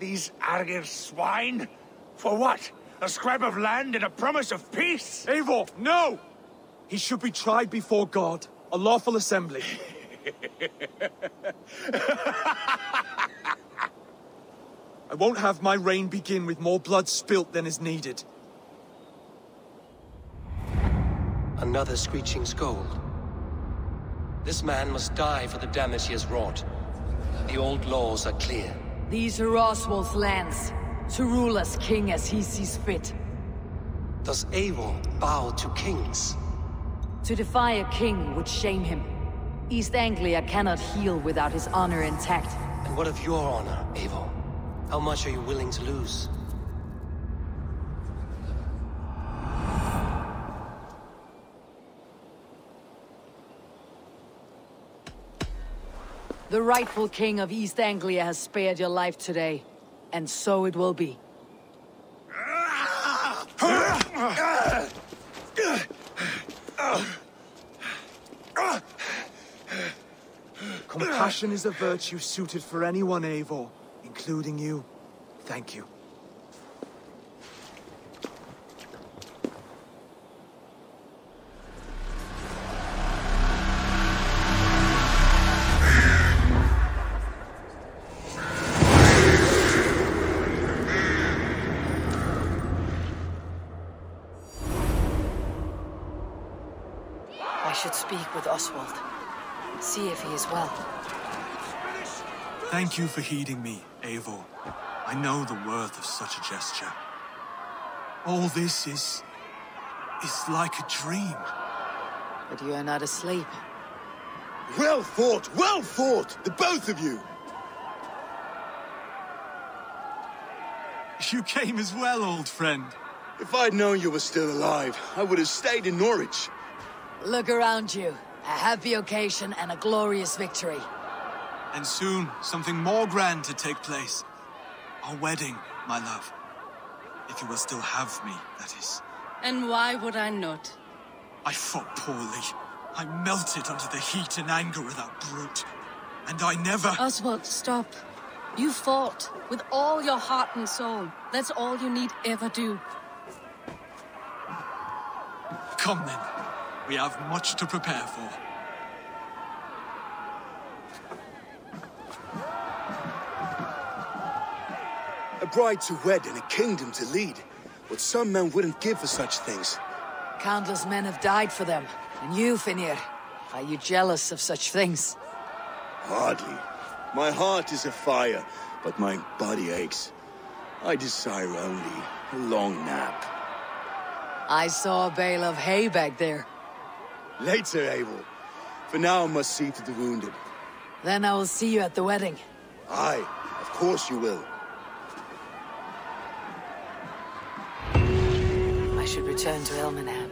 these Argive swine? For what? A scrap of land and a promise of peace? Eivor, no! He should be tried before God. A lawful assembly. I won't have my reign begin with more blood spilt than is needed. Another screeching scold. This man must die for the damage he has wrought. The old laws are clear. These are Oswald's lands, to rule as king as he sees fit. Does Eivor bow to kings? To defy a king would shame him. East Anglia cannot heal without his honor intact. And what of your honor, Eivor? How much are you willing to lose? The rightful king of East Anglia has spared your life today, and so it will be. Compassion is a virtue suited for anyone, Eivor, including you. Thank you. Oswald. See if he is well. Thank you for heeding me, Eivor. I know the worth of such a gesture. All this is... is like a dream. But you are not asleep. Well fought! Well fought! The both of you! You came as well, old friend. If I'd known you were still alive, I would have stayed in Norwich. Look around you. A happy occasion and a glorious victory. And soon, something more grand to take place. Our wedding, my love. If you will still have me, that is. And why would I not? I fought poorly. I melted under the heat and anger of that brute. And I never... Oswald, stop. You fought with all your heart and soul. That's all you need ever do. Come then. We have much to prepare for. A bride to wed and a kingdom to lead. What some men wouldn't give for such things. Countless men have died for them. And you, Finnr, are you jealous of such things? Hardly. My heart is afire, but my body aches. I desire only a long nap. I saw a bale of hay back there. Later, Eivor. For now, I must see to the wounded. Then I will see you at the wedding. Aye, of course you will. I should return to Elmenham.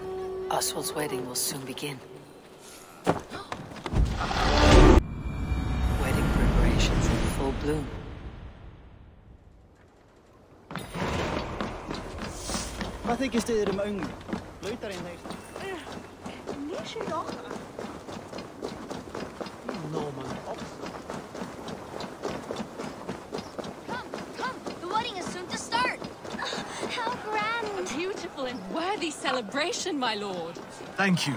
Oswald's wedding will soon begin. Wedding preparations in full bloom. I think it's the mountain. Look at No, man. Come, come! The wedding is soon to start! How grand! A beautiful and worthy celebration, my lord! Thank you.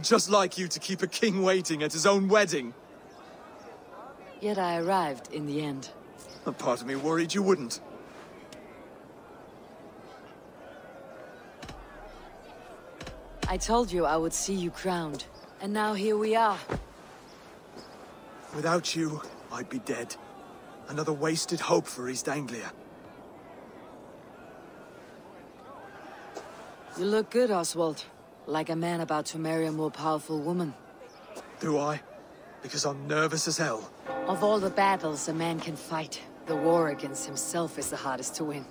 Just like you to keep a king waiting at his own wedding. Yet I arrived in the end. A part of me worried you wouldn't. I told you I would see you crowned, and now here we are. Without you, I'd be dead. Another wasted hope for East Anglia. You look good, Oswald. Like a man about to marry a more powerful woman. Do I? Because I'm nervous as hell. Of all the battles a man can fight, the war against himself is the hardest to win.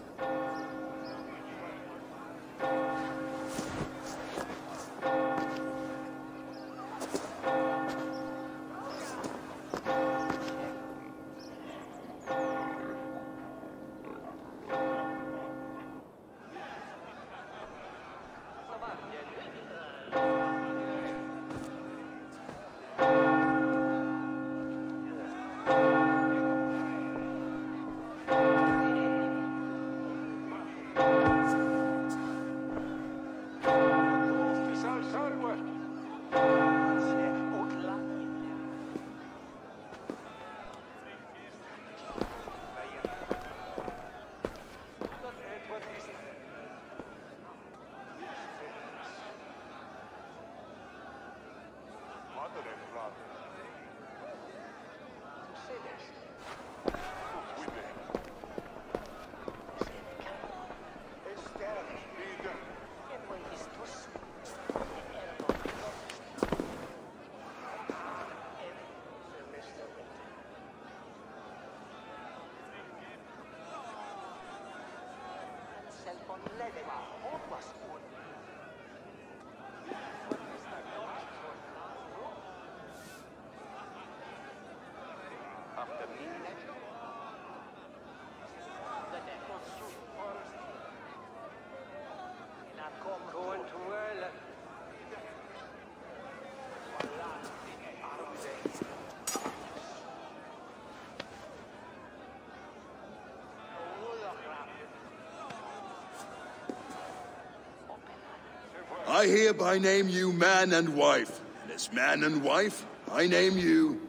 I hereby name you man and wife, and as man and wife, I name you...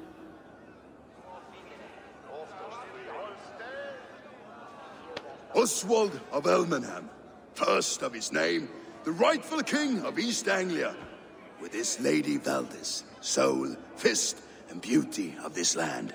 Oswald of Elmenham, first of his name, the rightful king of East Anglia, with his lady Valdis, soul, fist, and beauty of this land.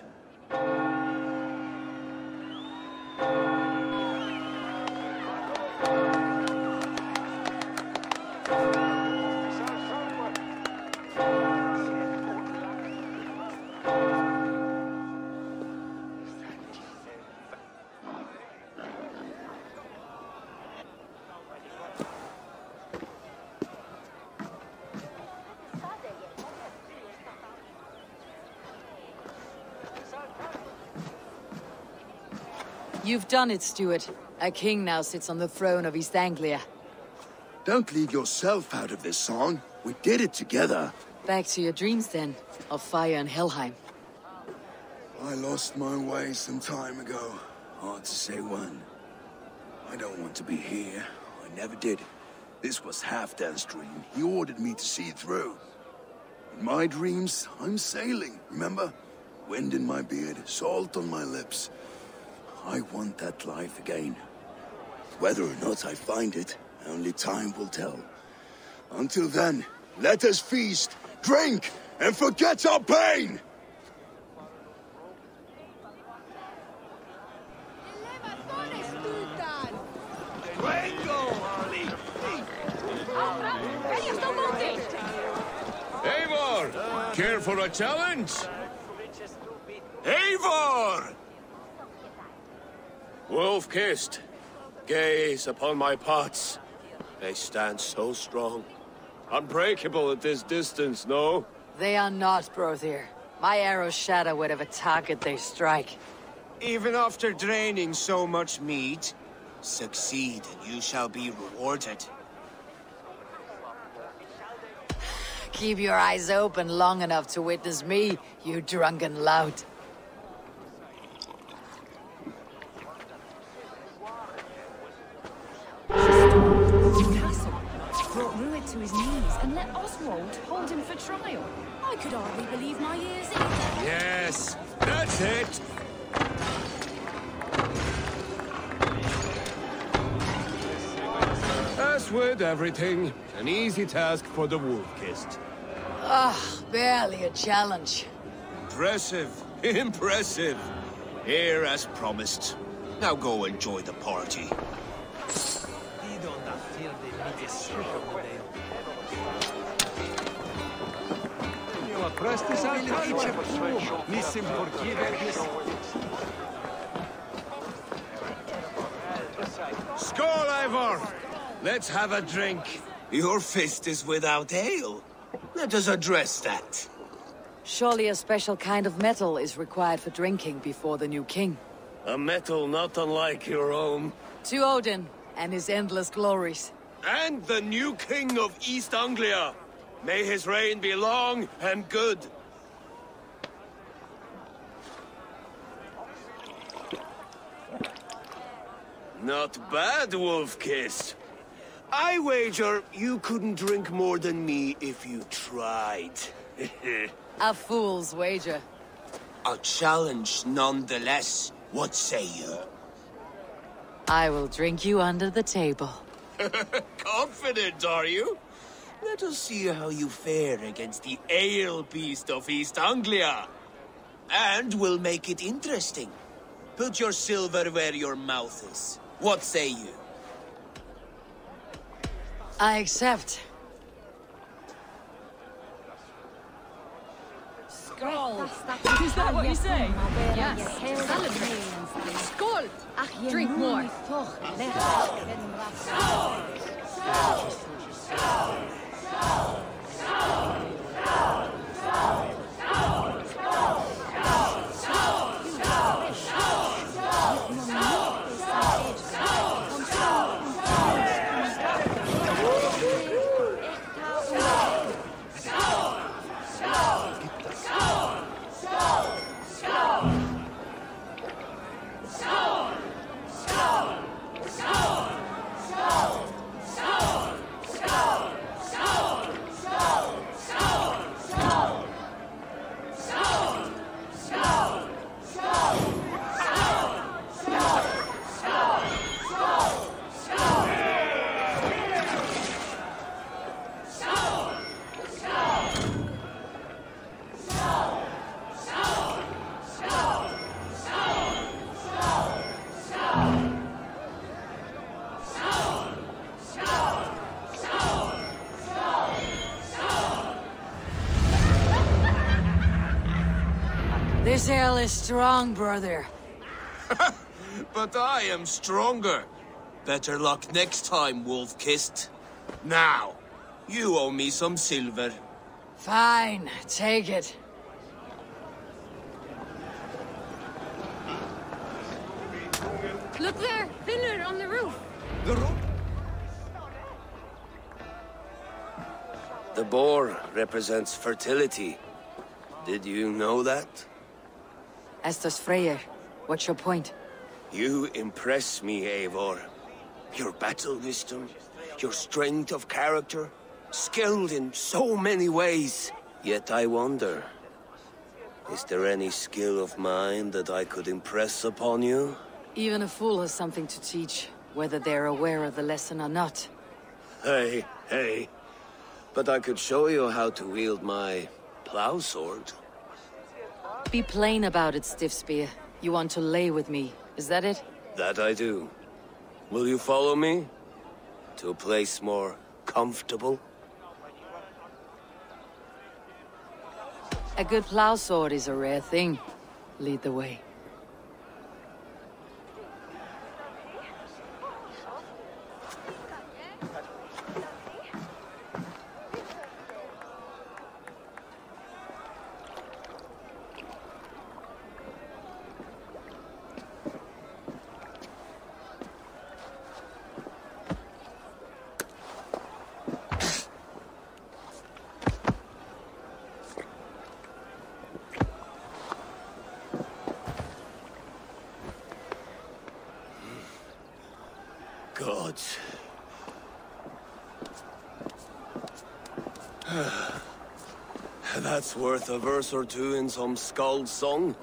You've done it, Stuart. A king now sits on the throne of East Anglia. Don't leave yourself out of this song. We did it together. Back to your dreams, then, of fire and Helheim. I lost my way some time ago. Hard to say when. I don't want to be here. I never did. This was Halfdan's dream. He ordered me to see it through. In my dreams, I'm sailing, remember? Wind in my beard, salt on my lips. I want that life again. Whether or not I find it, only time will tell. Until then, let us feast, drink, and forget our pain! Eivor! Care for a challenge? Eivor! Wolf-kissed, gaze upon my parts. They stand so strong. Unbreakable at this distance, no? They are not, Brothir. My arrows shatter whatever target they strike. Even after draining so much meat, succeed and you shall be rewarded. Keep your eyes open long enough to witness me, you drunken lout. To his knees and let Oswald hold him for trial. I could hardly believe my ears either. Yes, that's it. As with everything, an easy task for the Wolfkiss. Ah, barely a challenge. Impressive, impressive. Here as promised. Now go enjoy the party. Skål, Eivor! Let's have a drink. Your fist is without ale. Let us address that. Surely a special kind of metal is required for drinking before the new king. A metal not unlike your own. To Odin and his endless glories. And the new king of East Anglia. May his reign be long and good. Not bad, Wolfkiss. I wager you couldn't drink more than me if you tried. A fool's wager. A challenge nonetheless. What say you? I will drink you under the table. Confident, are you? Let us see how you fare against the ale beast of East Anglia. And we'll make it interesting. Put your silver where your mouth is. What say you? I accept. So Gold. Is that what you say? Yes. Celebrate. Skål. Drink more. This ale is strong, brother. But I am stronger. Better luck next time, Wolfkiss. Now, you owe me some silver. Fine, take it. Look there, Finnr on the roof. The roof? The boar represents fertility. Did you know that? Estos Freyr, what's your point? You impress me, Eivor. Your battle wisdom, your strength of character, skilled in so many ways. Yet I wonder, is there any skill of mine that I could impress upon you? Even a fool has something to teach, whether they're aware of the lesson or not. Hey, hey. But I could show you how to wield my plow sword. Be plain about it, Stiffspear. You want to lay with me, is that it? That I do. Will you follow me? To a place more comfortable? A good plow sword is a rare thing. Lead the way. That's worth a verse or two in some Skald's song.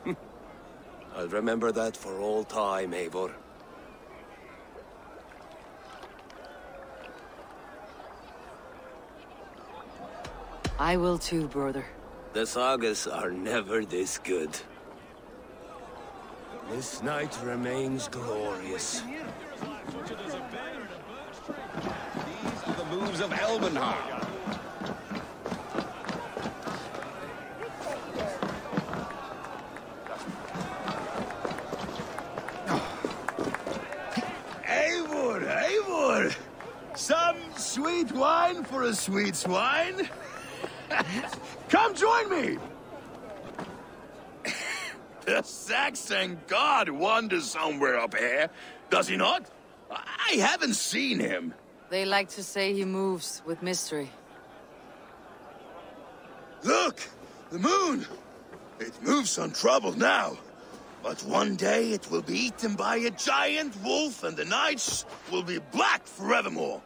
I'll remember that for all time, Eivor. I will too, brother. The sagas are never this good. This night remains glorious. These are the moves of Elmenham. Sweet wine for a sweet swine. Come join me. The Saxon god wanders somewhere up here, does he not? I haven't seen him. They like to say he moves with mystery. Look, the moon. It moves untroubled now, but one day it will be eaten by a giant wolf, and the nights will be black forevermore.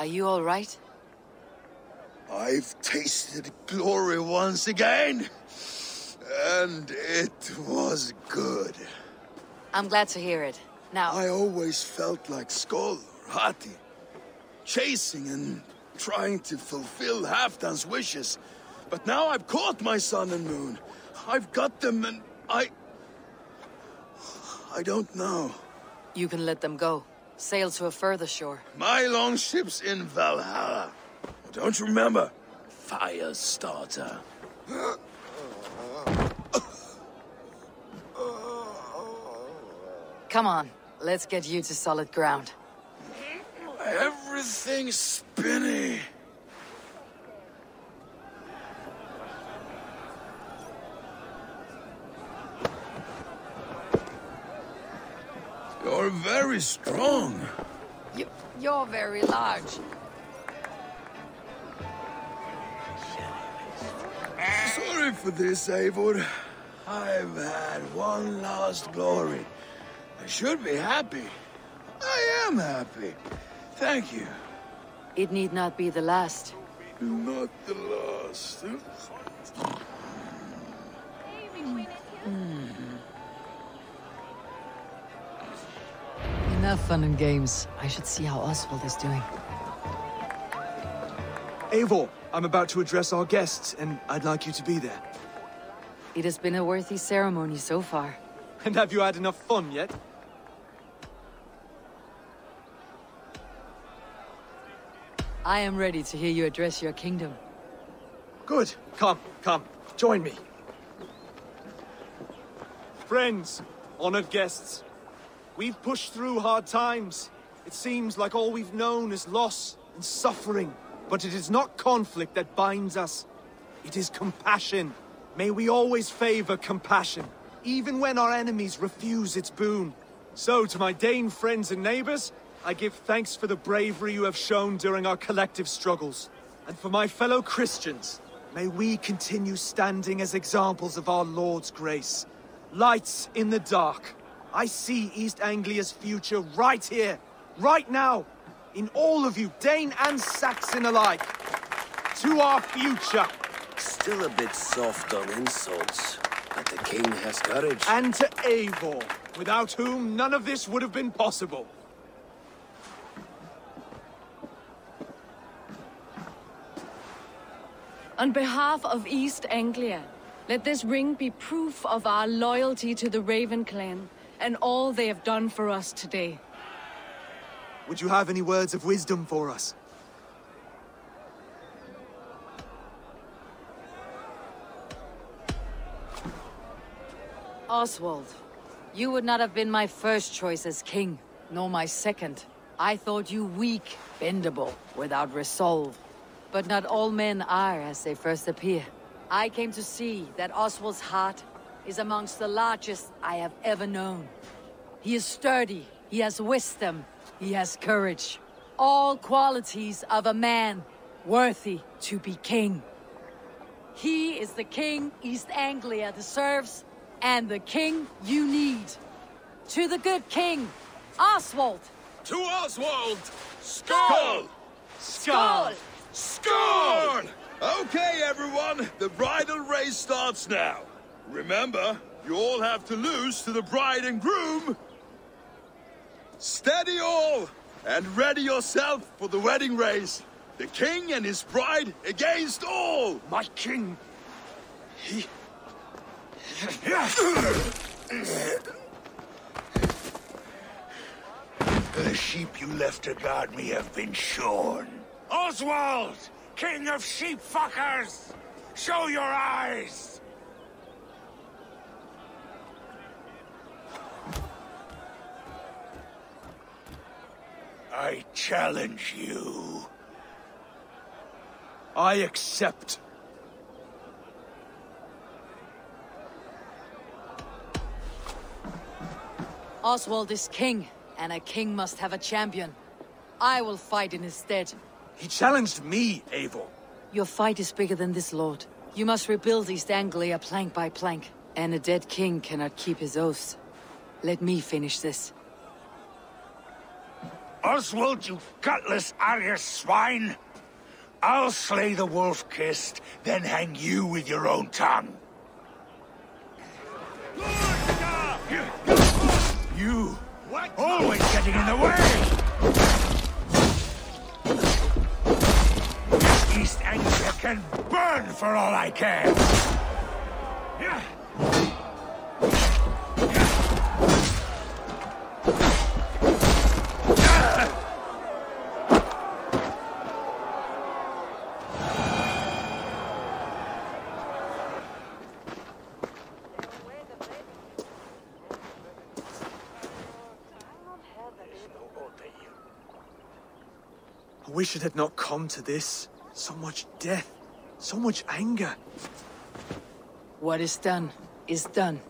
Are you all right? I've tasted glory once again, and it was good. I'm glad to hear it. Now... I always felt like Skoll or Hati, chasing and trying to fulfill Halfdan's wishes. But now I've caught my sun and moon. I've got them and I... I don't know. You can let them go. Sail to a further shore. My longship's in Valhalla. Don't you remember? Fire starter. Come on, let's get you to solid ground. Everything's spinny. You're very strong. You, you're very large. Sorry for this, Eivor. I've had one last glory. I should be happy. I am happy. Thank you. It need not be the last. Not the last. Enough fun and games. I should see how Oswald is doing. Eivor, I'm about to address our guests, and I'd like you to be there. It has been a worthy ceremony so far. And have you had enough fun yet? I am ready to hear you address your kingdom. Good. Come, come. Join me. Friends, honored guests, we've pushed through hard times. It seems like all we've known is loss and suffering. But it is not conflict that binds us. It is compassion. May we always favor compassion, even when our enemies refuse its boon. So, to my Dane friends and neighbors, I give thanks for the bravery you have shown during our collective struggles. And for my fellow Christians, may we continue standing as examples of our Lord's grace. Lights in the dark. I see East Anglia's future right here, right now. In all of you, Dane and Saxon alike, to our future. Still a bit soft on insults, but the king has courage. And to Eivor, without whom none of this would have been possible. On behalf of East Anglia, let this ring be proof of our loyalty to the Raven Clan and all they have done for us today. Would you have any words of wisdom for us? Oswald, you would not have been my first choice as king, nor my second. I thought you weak, bendable, without resolve. But not all men are as they first appear. I came to see that Oswald's heart is amongst the largest I have ever known. He is sturdy, he has wisdom, he has courage. All qualities of a man worthy to be king. He is the king East Anglia deserves, and the king you need. To the good king, Oswald! To Oswald! Skål! Skål! Skål! Okay, everyone, the bridal race starts now. Remember, you all have to lose to the bride and groom. Steady all, and ready yourself for the wedding race. The king and his bride against all. My king. He... The sheep you left to guard me have been shorn. Oswald, king of sheep fuckers, show your eyes. I challenge you. I accept. Oswald is king, and a king must have a champion. I will fight in his stead. He challenged me, Eivor. Your fight is bigger than this, Lord. You must rebuild East Anglia plank by plank, and a dead king cannot keep his oaths. Let me finish this. Oswald, you gutless Arya swine! I'll slay the Wolfkiss, then hang you with your own tongue. You, what? Always getting in the way! This East Anglia can burn for all I care! wish it had not come to this. So much death, so much anger. What is done is done.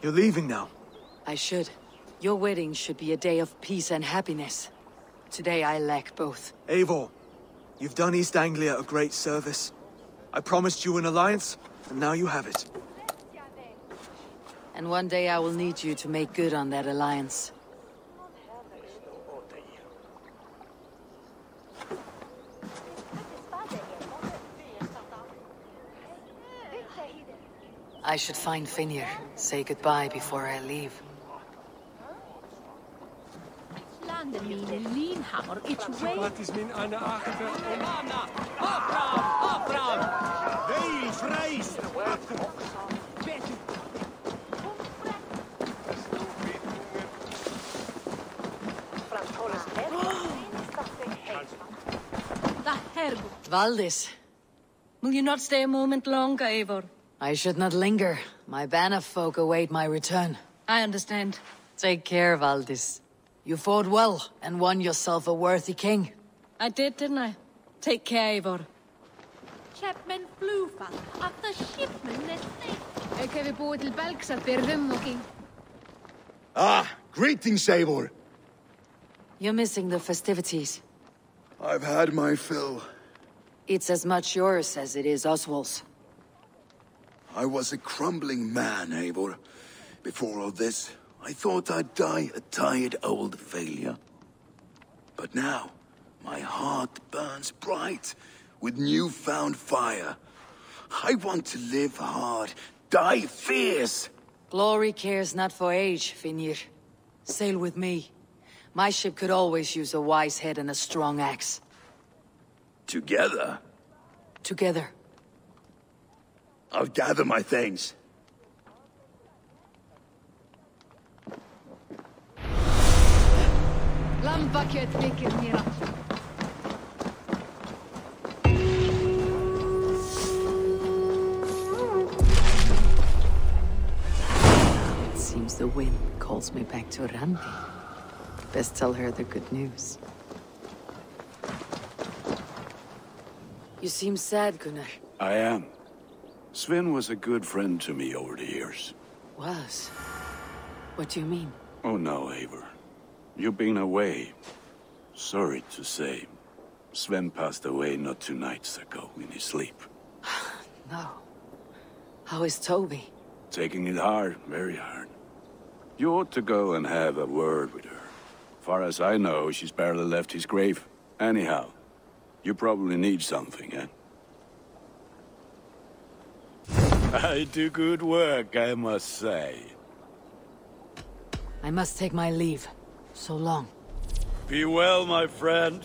You're leaving now. I should. Your wedding should be a day of peace and happiness. Today I lack both. Eivor, you've done East Anglia a great service. I promised you an alliance, and now you have it. And one day I will need you to make good on that alliance. I should find Finnr, say goodbye before I leave. Valdis, will you not stay a moment longer, Eivor? I should not linger. My banner folk await my return. I understand. Take care, Valdis. You fought well, and won yourself a worthy king. I did, didn't I? Take care, Eivor. Chapman Bluefall, after shipman this thing. Ah, greetings, Eivor. You're missing the festivities. I've had my fill. It's as much yours as it is Oswald's. I was a crumbling man, Eivor. Before all this, I thought I'd die a tired old failure. But now, my heart burns bright with newfound fire. I want to live hard, die fierce! Glory cares not for age, Finnr. Sail with me. My ship could always use a wise head and a strong axe. Together? Together. I'll gather my things. It seems the wind calls me back to Randi. Best tell her the good news. You seem sad, Gunnar. I am. Sven was a good friend to me over the years. Was? What do you mean? Oh no, Eivor. You've been away. Sorry to say. Sven passed away not two nights ago in his sleep. No. How is Tovi? Taking it hard, very hard. You ought to go and have a word with her. Far as I know, she's barely left his grave. Anyhow, you probably need something, eh? I do good work, I must say. I must take my leave. So long. Be well, my friend.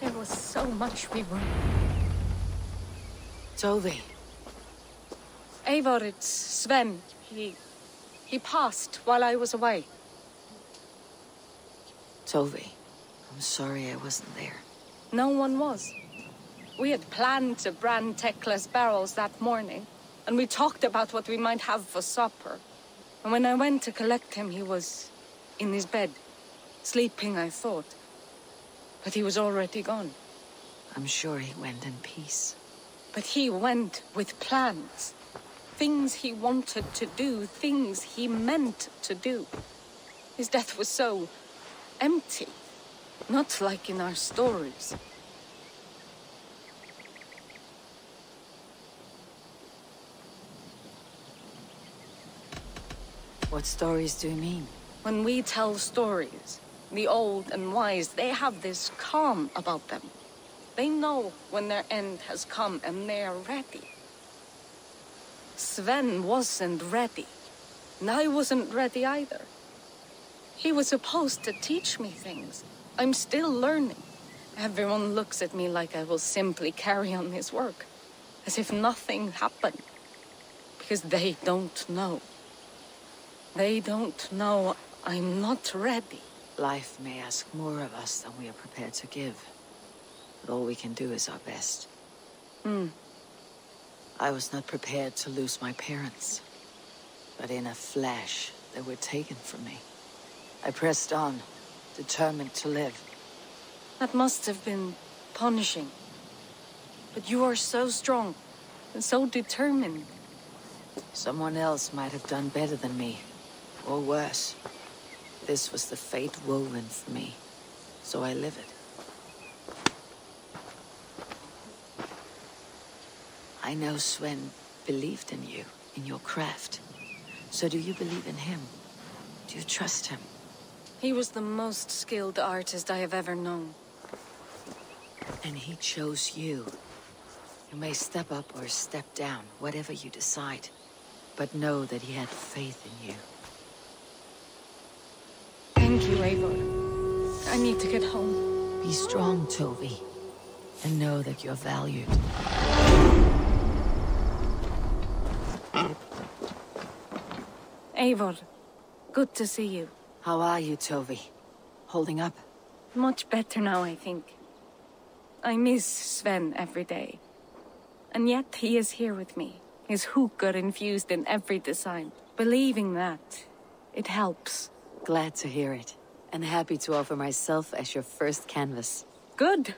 There was so much we were. Tovi. Eivor, it's Sven. He... he passed while I was away. Tovi, I'm sorry I wasn't there. No one was. We had planned to brand Tekla's barrels that morning, and we talked about what we might have for supper. And when I went to collect him, he was in his bed, sleeping, I thought. But he was already gone. I'm sure he went in peace. But he went with plans. Things he wanted to do, things he meant to do. His death was so... empty. Not like in our stories. What stories do you mean? When we tell stories, the old and wise, they have this calm about them. They know when their end has come and they are ready. Sven wasn't ready. And I wasn't ready either. He was supposed to teach me things. I'm still learning. Everyone looks at me like I will simply carry on his work. As if nothing happened. Because they don't know. They don't know I'm not ready. Life may ask more of us than we are prepared to give. But all we can do is our best. Hmm. I was not prepared to lose my parents. But in a flash, they were taken from me. I pressed on, determined to live. That must have been punishing. But you are so strong, and so determined. Someone else might have done better than me, or worse. This was the fate woven for me, so I live it. I know Sven believed in you, in your craft. So do you believe in him? Do you trust him? He was the most skilled artist I have ever known. And he chose you. You may step up or step down, whatever you decide. But know that he had faith in you. Thank you, Eivor. I need to get home. Be strong, Tovi. And know that you're valued. Eivor, good to see you. How are you, Tovi? Holding up? Much better now, I think. I miss Sven every day. And yet he is here with me. His hooker infused in every design. Believing that, it helps. Glad to hear it. And happy to offer myself as your first canvas. Good!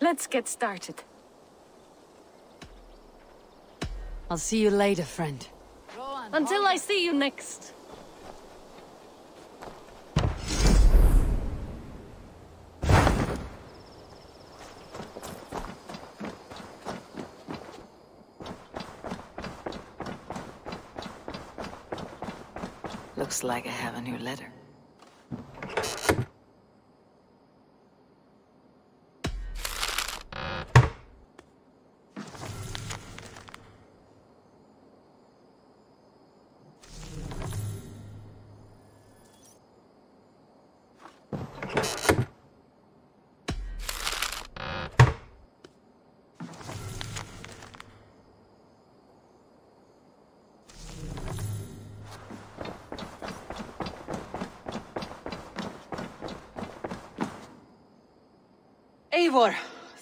Let's get started. I'll see you later, friend. Until I see you next. Looks like I have a new letter. Eivor,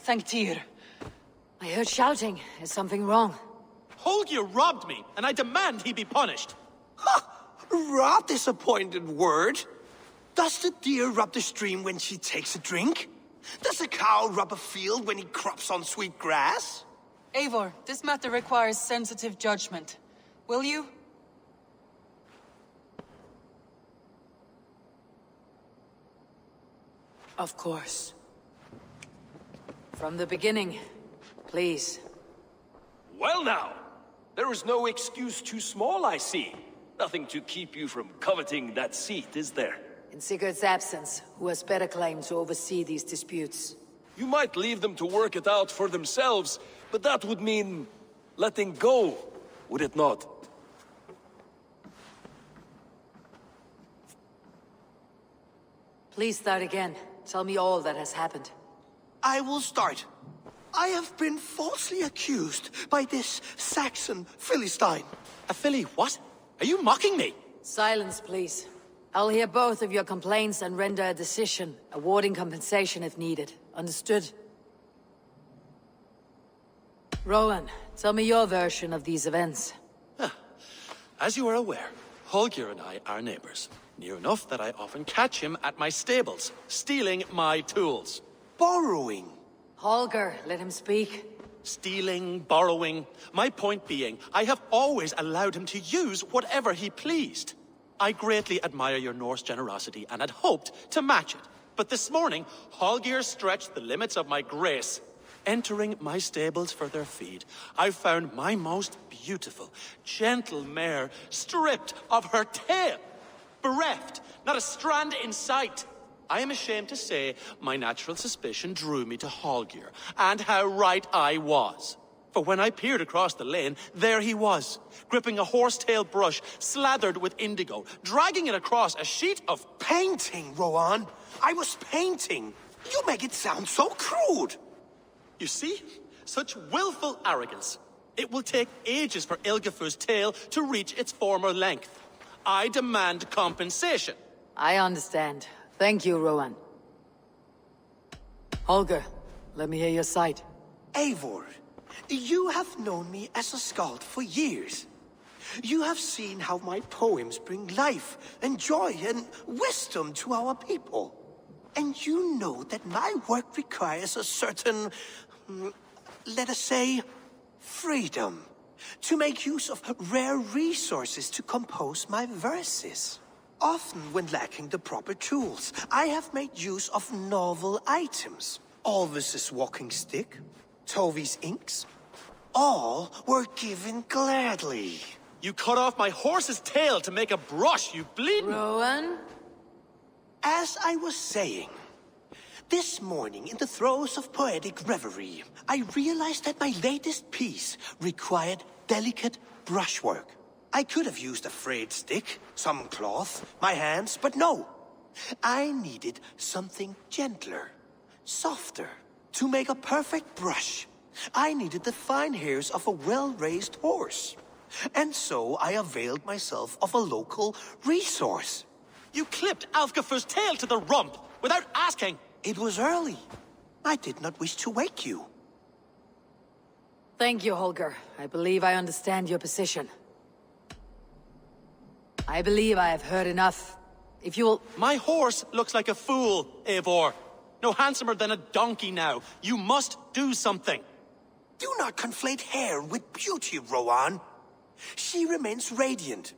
thank Tyr. I heard shouting. Is something wrong? Holger robbed me, and I demand he be punished. Ha! Rob, disappointed word. Does the deer rub the stream when she takes a drink? Does a cow rub a field when he crops on sweet grass? Eivor, this matter requires sensitive judgment. Will you? Of course. From the beginning, please. Well now, there is no excuse too small, I see. Nothing to keep you from coveting that seat, is there? In Sigurd's absence, who has better claim to oversee these disputes? You might leave them to work it out for themselves, but that would mean letting go, would it not? Please start again. Tell me all that has happened. I will start. I have been falsely accused by this Saxon Philistine. A Philly what? Are you mocking me? Silence, please. I'll hear both of your complaints and render a decision, awarding compensation if needed. Understood? Rowan, tell me your version of these events. Huh. As you are aware, Holger and I are neighbors. Near enough that I often catch him at my stables, stealing my tools. Borrowing. Holger, let him speak. Stealing, borrowing. My point being, I have always allowed him to use whatever he pleased. I greatly admire your Norse generosity and had hoped to match it. But this morning, Holger stretched the limits of my grace. Entering my stables for their feed, I found my most beautiful, gentle mare stripped of her tail. Bereft, not a strand in sight. I am ashamed to say my natural suspicion drew me to Holger, and how right I was. For when I peered across the lane, there he was, gripping a horsetail brush slathered with indigo, dragging it across a sheet of painting, Rowan. I was painting. You make it sound so crude. You see? Such willful arrogance. It will take ages for Ilgafur's tail to reach its former length. I demand compensation. I understand. Thank you, Rowan. Holger, let me hear your side. Eivor, You have known me as a Skald for years. You have seen how my poems bring life and joy and wisdom to our people. And you know that my work requires a certain, let us say, freedom, to make use of rare resources to compose my verses. Often, when lacking the proper tools, I have made use of novel items. Alvis's walking stick, Tovi's inks, all were given gladly. You cut off my horse's tail to make a brush, you bleedin'! Rowan? As I was saying, this morning in the throes of poetic reverie, I realized that my latest piece required delicate brushwork. I could have used a frayed stick, some cloth, my hands, but no. I needed something gentler, softer. To make a perfect brush, I needed the fine hairs of a well-raised horse. And so I availed myself of a local resource. You clipped Alfgafu's tail to the rump without asking. It was early. I did not wish to wake you. Thank you, Holger. I believe I understand your position. I believe I have heard enough. If you will... My horse looks like a fool, Eivor. No handsomer than a donkey now. You must do something. Do not conflate hair with beauty, Rowan. She remains radiant.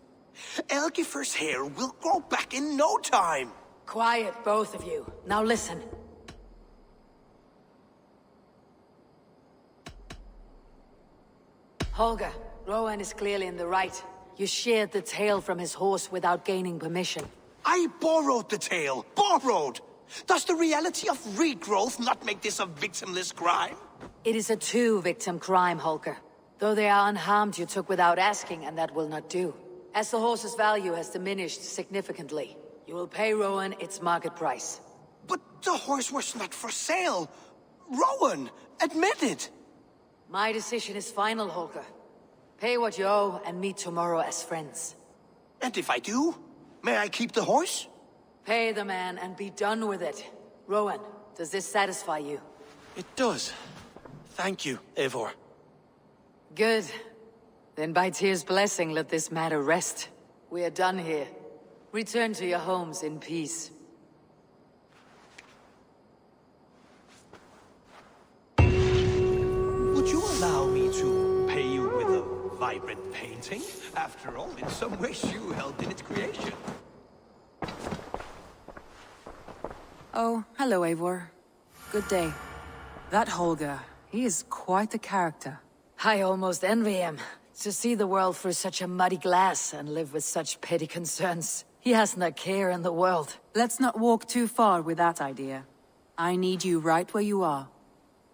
Elgifer's hair will grow back in no time. Quiet, both of you. Now listen. Holger, Rowan is clearly in the right. You sheared the tail from his horse without gaining permission. I borrowed the tail. Borrowed! Does the reality of regrowth not make this a victimless crime? It is a two-victim crime, Holger. Though they are unharmed, you took without asking, and that will not do. As the horse's value has diminished significantly, you will pay Rowan its market price. But the horse was not for sale! Rowan! Admit it! My decision is final, Holger. Pay what you owe, and meet tomorrow as friends. And if I do? May I keep the horse? Pay the man, and be done with it. Rowan, does this satisfy you? It does. Thank you, Eivor. Good. Then by Tyr's blessing, let this matter rest. We are done here. Return to your homes in peace. Would you allow me to pay you with a vibrant painting? After all, in some ways you helped in its creation. Oh, hello, Eivor. Good day. That Holger, he is quite the character. I almost envy him. To see the world through such a muddy glass and live with such petty concerns. He hasn't a care in the world. Let's not walk too far with that idea. I need you right where you are.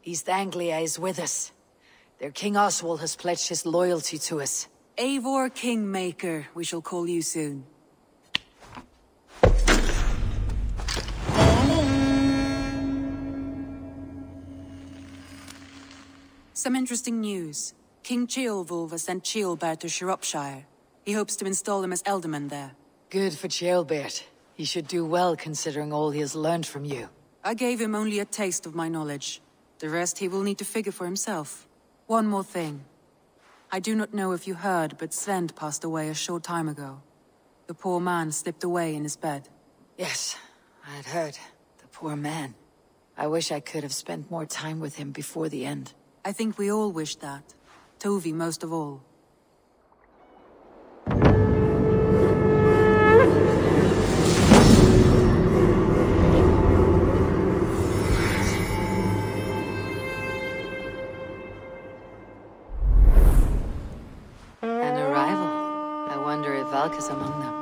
East Anglia is with us. Their King Oswald has pledged his loyalty to us. Eivor Kingmaker, we shall call you soon. Some interesting news. King Ceolwulf has sent Ceolbert to Shropshire. He hopes to install him as alderman there. Good for Ceolbert. He should do well considering all he has learned from you. I gave him only a taste of my knowledge. The rest he will need to figure for himself. One more thing. I do not know if you heard, but Svend passed away a short time ago. The poor man slipped away in his bed. Yes, I had heard. The poor man. I wish I could have spent more time with him before the end. I think we all wish that. Tovi most of all. An arrival. I wonder if Valk is among them.